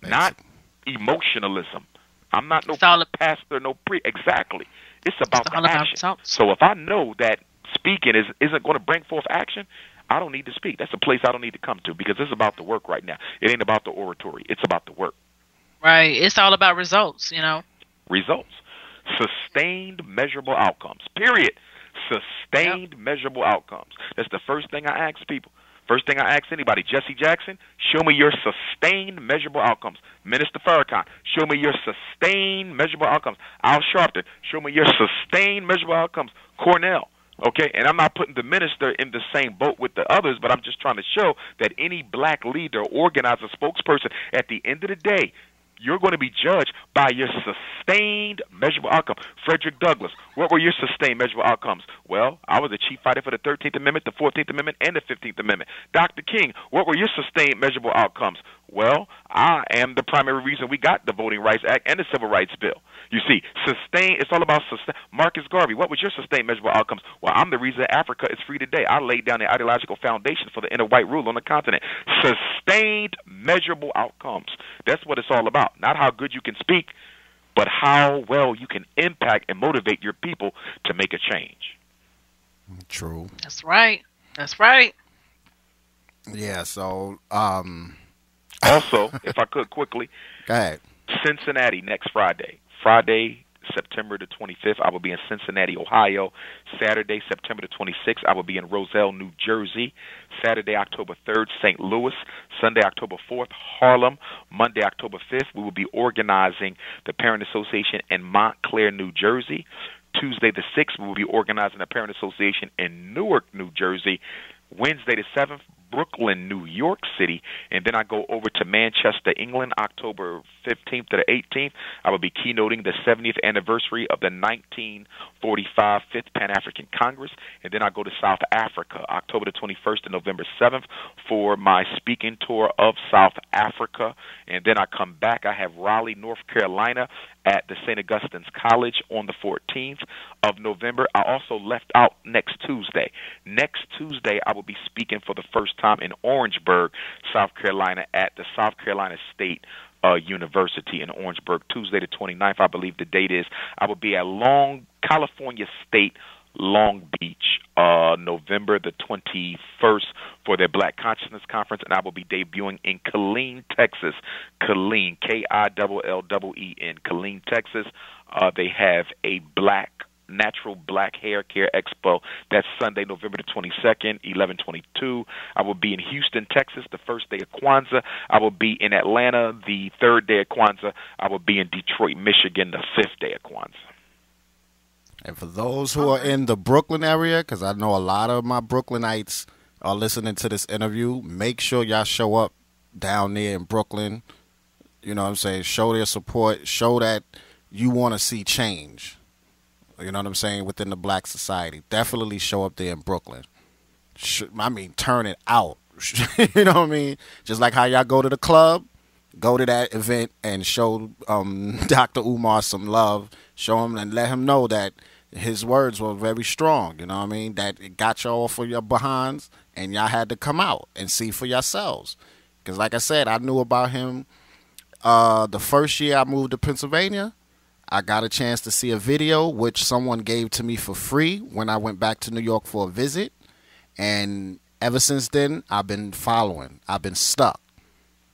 not emotionalism. I'm not no pastor, no priest. Exactly. It's about the action. So if I know that speaking isn't going to bring forth action, I don't need to speak. That's a place I don't need to come to because it's about the work right now. It ain't about the oratory. It's about the work. Right. It's all about results, you know. Results. Sustained measurable outcomes. Period. Sustained measurable outcomes. That's the first thing I ask people. First thing I ask anybody, Jesse Jackson, show me your sustained measurable outcomes. Minister Farrakhan, show me your sustained measurable outcomes. Al Sharpton, show me your sustained measurable outcomes. Cornell. Okay, and I'm not putting the minister in the same boat with the others, but I'm just trying to show that any black leader, organizer, spokesperson, at the end of the day, you're going to be judged by your sustained measurable outcome. Frederick Douglass, what were your sustained measurable outcomes? Well, I was a chief fighter for the 13th Amendment, the 14th Amendment, and the 15th Amendment. Dr. King, what were your sustained measurable outcomes? Well, I am the primary reason we got the Voting Rights Act and the Civil Rights Bill. You see, it's all about sustain. Marcus Garvey, what was your sustained measurable outcomes? Well, I'm the reason Africa is free today. I laid down the ideological foundation for the inner white rule on the continent. Sustained measurable outcomes. That's what it's all about. Not how good you can speak, but how well you can impact and motivate your people to make a change. True. That's right. That's right. Yeah, so... Also, if I could quickly, go ahead. Cincinnati next Friday, September the 25th, I will be in Cincinnati, Ohio. Saturday, September the 26th, I will be in Roselle, New Jersey. Saturday, October 3rd, St. Louis. Sunday, October 4th, Harlem. Monday, October 5th, we will be organizing the Parent Association in Montclair, New Jersey. Tuesday the 6th, we will be organizing a Parent Association in Newark, New Jersey. Wednesday the 7th, Brooklyn, New York City, and then I go over to Manchester, England, October 15th to the 18th. I will be keynoting the 70th anniversary of the 1945 Fifth Pan-African Congress, and then I go to South Africa, October the 21st to November 7th for my speaking tour of South Africa, and then I come back. I have Raleigh, North Carolina, at the St. Augustine's College on the 14th of November. I also left out next Tuesday. Next Tuesday, I will be speaking for the first time in Orangeburg, South Carolina, at the South Carolina State University in Orangeburg. Tuesday the 29th, I believe the date is. I will be at California State Long Beach, November the 21st for their Black Consciousness Conference, and I will be debuting in Killeen, Texas. Killeen, K-I-L-L-E-N, Killeen, Texas. They have a natural black hair care expo. That's Sunday, November the 22nd, 11/22. I will be in Houston, Texas, the first day of Kwanzaa. I will be in Atlanta, the third day of Kwanzaa. I will be in Detroit, Michigan, the fifth day of Kwanzaa. And for those who are in the Brooklyn area, because I know a lot of my Brooklynites are listening to this interview, make sure y'all show up down there in Brooklyn. You know what I'm saying? Show their support. Show that you want to see change. You know what I'm saying? Within the black society. Definitely show up there in Brooklyn. I mean, turn it out. You know what I mean? Just like how y'all go to the club, go to that event and show Dr. Umar some love. Show him and let him know that his words were very strong. You know what I mean? That it got y'all off of your behinds and y'all had to come out and see for yourselves. Because like I said, I knew about him the first year I moved to Pennsylvania. I got a chance to see a video which someone gave to me for free when I went back to New York for a visit. And ever since then, I've been following. I've been stuck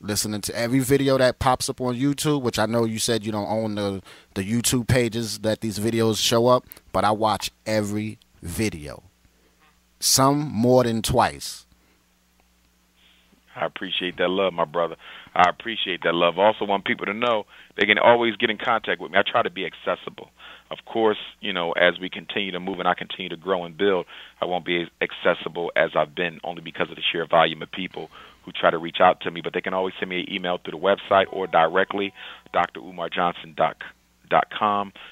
listening to every video that pops up on YouTube, which I know you said you don't own the YouTube pages that these videos show up, but I watch every video, some more than twice. I appreciate that love, my brother. I appreciate that love. I also want people to know they can always get in contact with me. I try to be accessible. Of course, you know, as we continue to move and I continue to grow and build, I won't be as accessible as I've been only because of the sheer volume of people who try to reach out to me. But they can always send me an email through the website or directly, drumarjohnson.com,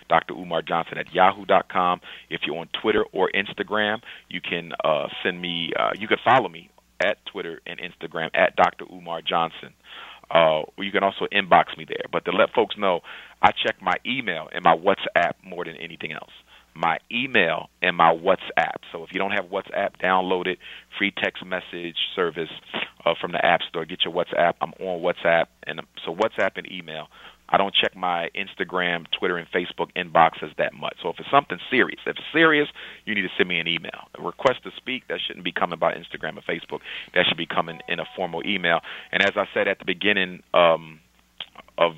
drumarjohnson@yahoo.com. If you're on Twitter or Instagram, you can send me, you can follow me at Twitter and Instagram at Dr. Umar Johnson. You can also inbox me there. But to let folks know, I check my email and my WhatsApp more than anything else. My email and my WhatsApp. So if you don't have WhatsApp, download it. Free text message service from the App Store. Get your WhatsApp. I'm on WhatsApp. And so WhatsApp and email. I don't check my Instagram, Twitter, and Facebook inboxes that much. So if it's something serious, you need to send me an email. A request to speak, that shouldn't be coming by Instagram or Facebook. That should be coming in a formal email. And as I said at the beginning of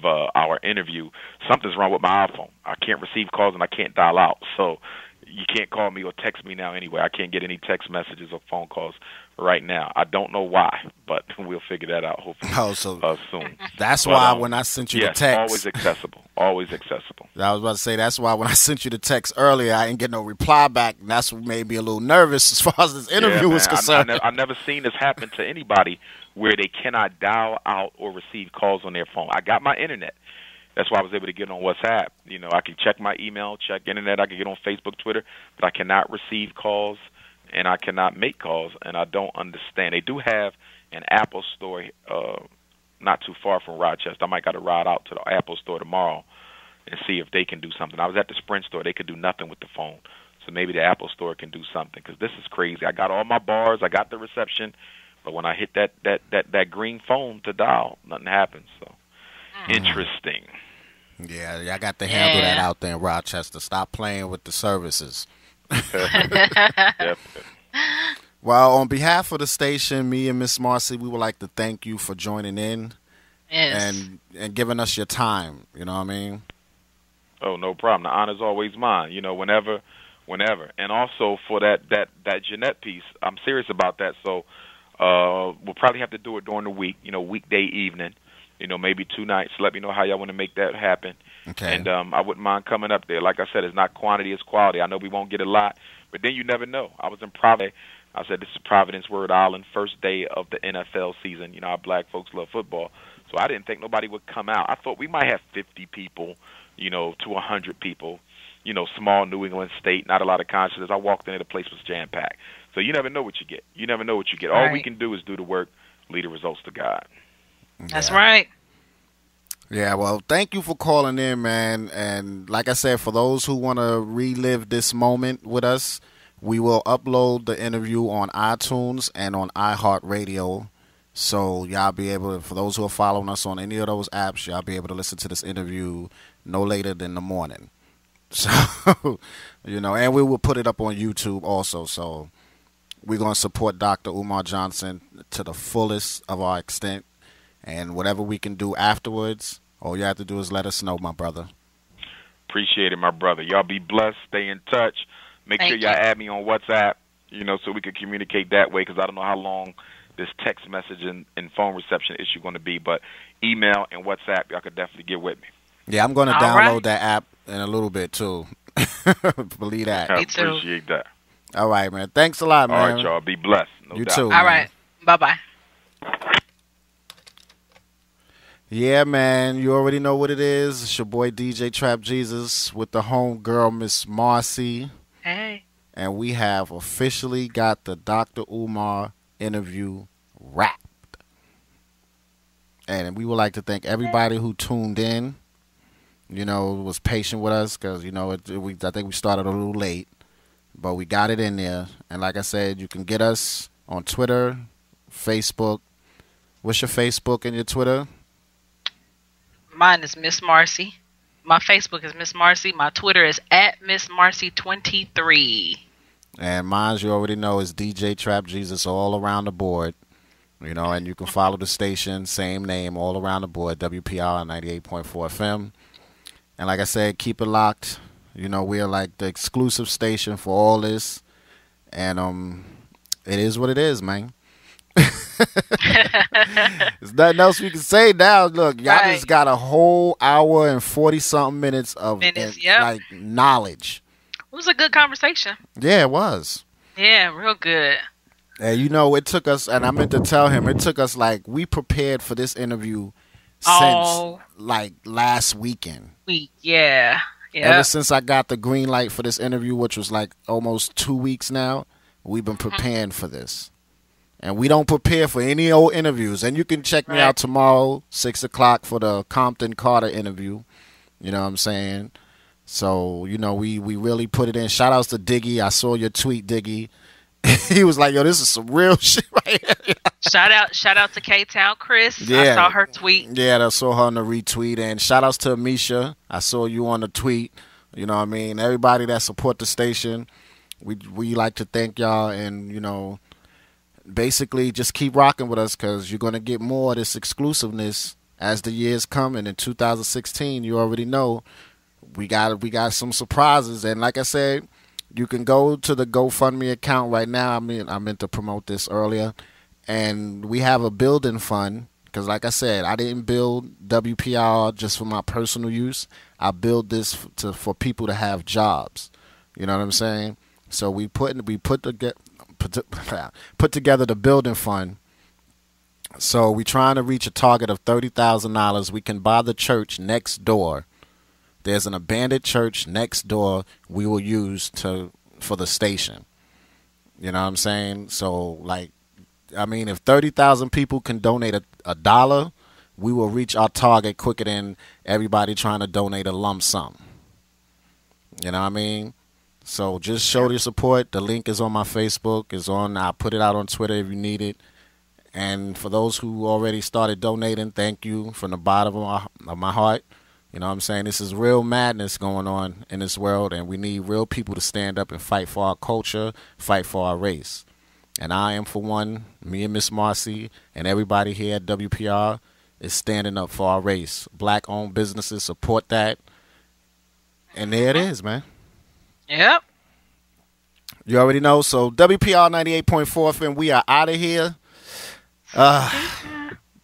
our interview, something's wrong with my iPhone. I can't receive calls and I can't dial out. So you can't call me or text me now anyway. I can't get any text messages or phone calls right now. I don't know why, but we'll figure that out hopefully soon. That's why when I sent you the text. Always accessible. Always accessible. I was about to say, that's why when I sent you the text earlier, I didn't get no reply back. And that's what made me a little nervous as far as this interview was concerned. I've never seen this happen to anybody where they cannot dial out or receive calls on their phone. I got my internet. That's why I was able to get on WhatsApp. You know, I can check my email, check internet. I can get on Facebook, Twitter, but I cannot receive calls and I cannot make calls, and I don't understand. They do have an Apple store not too far from Rochester. I might got to ride out to the Apple store tomorrow and see if they can do something. I was at the Sprint store. They could do nothing with the phone, so maybe the Apple store can do something because this is crazy. I got all my bars. I got the reception, but when I hit that green phone to dial, nothing happens, so. Interesting. Yeah, y'all got to handle that out there in Rochester. Stop playing with the services. Well, on behalf of the station, me and Miss Marcy, we would like to thank you for joining in and giving us your time. You know what I mean? Oh, no problem. The honor's always mine. You know, whenever. And also for that Jeannette piece, I'm serious about that. So we'll probably have to do it during the week. You know, weekday evening. You know, maybe two nights. Let me know how y'all want to make that happen. Okay. And I wouldn't mind coming up there. Like I said, it's not quantity, it's quality. I know we won't get a lot, but then you never know. I was in Providence. I said, this is Providence, Rhode Island, first day of the NFL season. You know, our black folks love football. So I didn't think nobody would come out. I thought we might have 50 people, you know, to 100 people. You know, small New England state, not a lot of concerts. I walked in and the place was jam-packed. So you never know what you get. You never know what you get. All we can do is do the work, lead the results to God. That's right. Yeah, well, thank you for calling in, man. And like I said, for those who want to relive this moment with us, we will upload the interview on iTunes and on iHeartRadio. So y'all be able to, for those who are following us on any of those apps, y'all be able to listen to this interview no later than the morning. So, you know, and we will put it up on YouTube also. So we're going to support Dr. Umar Johnson to the fullest of our extent. And whatever we can do afterwards, all you have to do is let us know, my brother. Appreciate it, my brother. Y'all be blessed. Stay in touch. Make sure y'all add me on WhatsApp, you know, so we can communicate that way because I don't know how long this text message and phone reception issue going to be. But email and WhatsApp, y'all could definitely get with me. Yeah, I'm going to download that app in a little bit, too. Believe that. I appreciate that. All right, man. Thanks a lot, man. All right, y'all. Be blessed. No you doubt. Too. All man. Right. Bye-bye. Yeah, man. You already know what it is. It's your boy, DJ Trap Jesus, with the homegirl, Miss Marcy. Hey. And we have officially got the Dr. Umar interview wrapped. And we would like to thank everybody who tuned in, you know, was patient with us because, you know, I think we started a little late, but we got it in there. And like I said, you can get us on Twitter, Facebook. What's your Facebook and your Twitter? Mine is Miss Marcy. My Facebook is Miss Marcy. My Twitter is @MissMarcy23. And mine, you already know, is DJ Trap Jesus all around the board. You know, and you can follow the station, same name, all around the board, WPIR 98.4 FM. And like I said, keep it locked. You know, we are like the exclusive station for all this. And it is what it is, man. There's nothing else we can say now. Look, y'all right. Just got a whole hour and 40-something minutes of like knowledge. It was a good conversation. Yeah, it was. Yeah, real good. And you know, it took us, and I meant to tell him, it took us like, we prepared for this interview since like last weekend. Yeah. Yep. Ever since I got the green light for this interview, which was like almost 2 weeks now, we've been preparing for this. And we don't prepare for any old interviews. And you can check me out tomorrow, 6 o'clock for the Compton Carter interview. You know what I'm saying? So, you know, we really put it in. Shout outs to Diggy. I saw your tweet, Diggy. He was like, yo, this is some real shit right here. Shout out to K-Town Chris. Yeah. I saw her tweet. Yeah, I saw her on the retweet. And shout outs to Amisha. I saw you on the tweet. You know what I mean? Everybody that support the station, we like to thank y'all. And, you know, basically just keep rocking with us because you're going to get more of this exclusiveness as the years come. And in 2016, you already know, we got some surprises. And like I said, you can go to the GoFundMe account right now. I mean, I meant to promote this earlier. And we have a building fund because, like I said, I didn't build WPIR just for my personal use. I built this for people to have jobs. You know what I'm saying? So we put together the building fund. So we're trying to reach a target of $30,000. We can buy the church next door. There's an abandoned church next door we will use for the station. You know what I'm saying? So, like, I mean, if 30,000 people can donate $1, we will reach our target quicker than everybody trying to donate a lump sum. You know what I mean? So just show your support. The link is on my Facebook. I put it out on Twitter if you need it. And for those who already started donating, thank you from the bottom of my heart. You know what I'm saying? This is real madness going on in this world, and we need real people to stand up and fight for our culture, fight for our race. And I am, for one, me and Miss Marcy and everybody here at WPR is standing up for our race. Black-owned businesses support that. And there it is, man. Yep. You already know. So WPR 98.4 FM, we are out of here.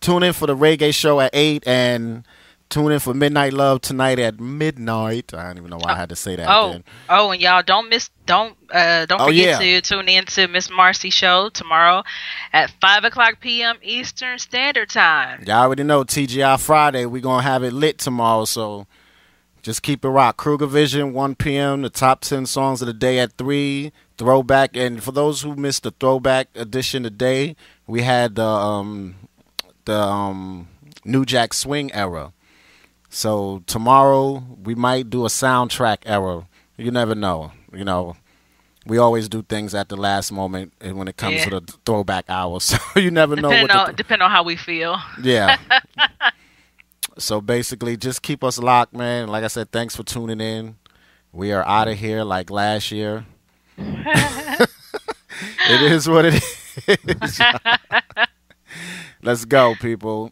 Tune in for the reggae show at 8 and... Tune in for Midnight Love tonight at midnight. I don't even know why I had to say that. Oh, and y'all don't forget to tune in to Miss Marcy show tomorrow at 5:00 p.m. Eastern Standard Time. Y'all already know TGI Friday. We're gonna have it lit tomorrow, so just keep it rock. Kruger Vision 1 p.m. The top 10 songs of the day at 3. Throwback, and for those who missed the throwback edition today, we had the New Jack Swing era. So tomorrow we might do a soundtrack era. You never know. You know, we always do things at the last moment when it comes to the throwback hour. So you never know. Depending on how we feel. Yeah. So basically just keep us locked, man. Like I said, thanks for tuning in. We are out of here like last year. It is what it is. Let's go, people.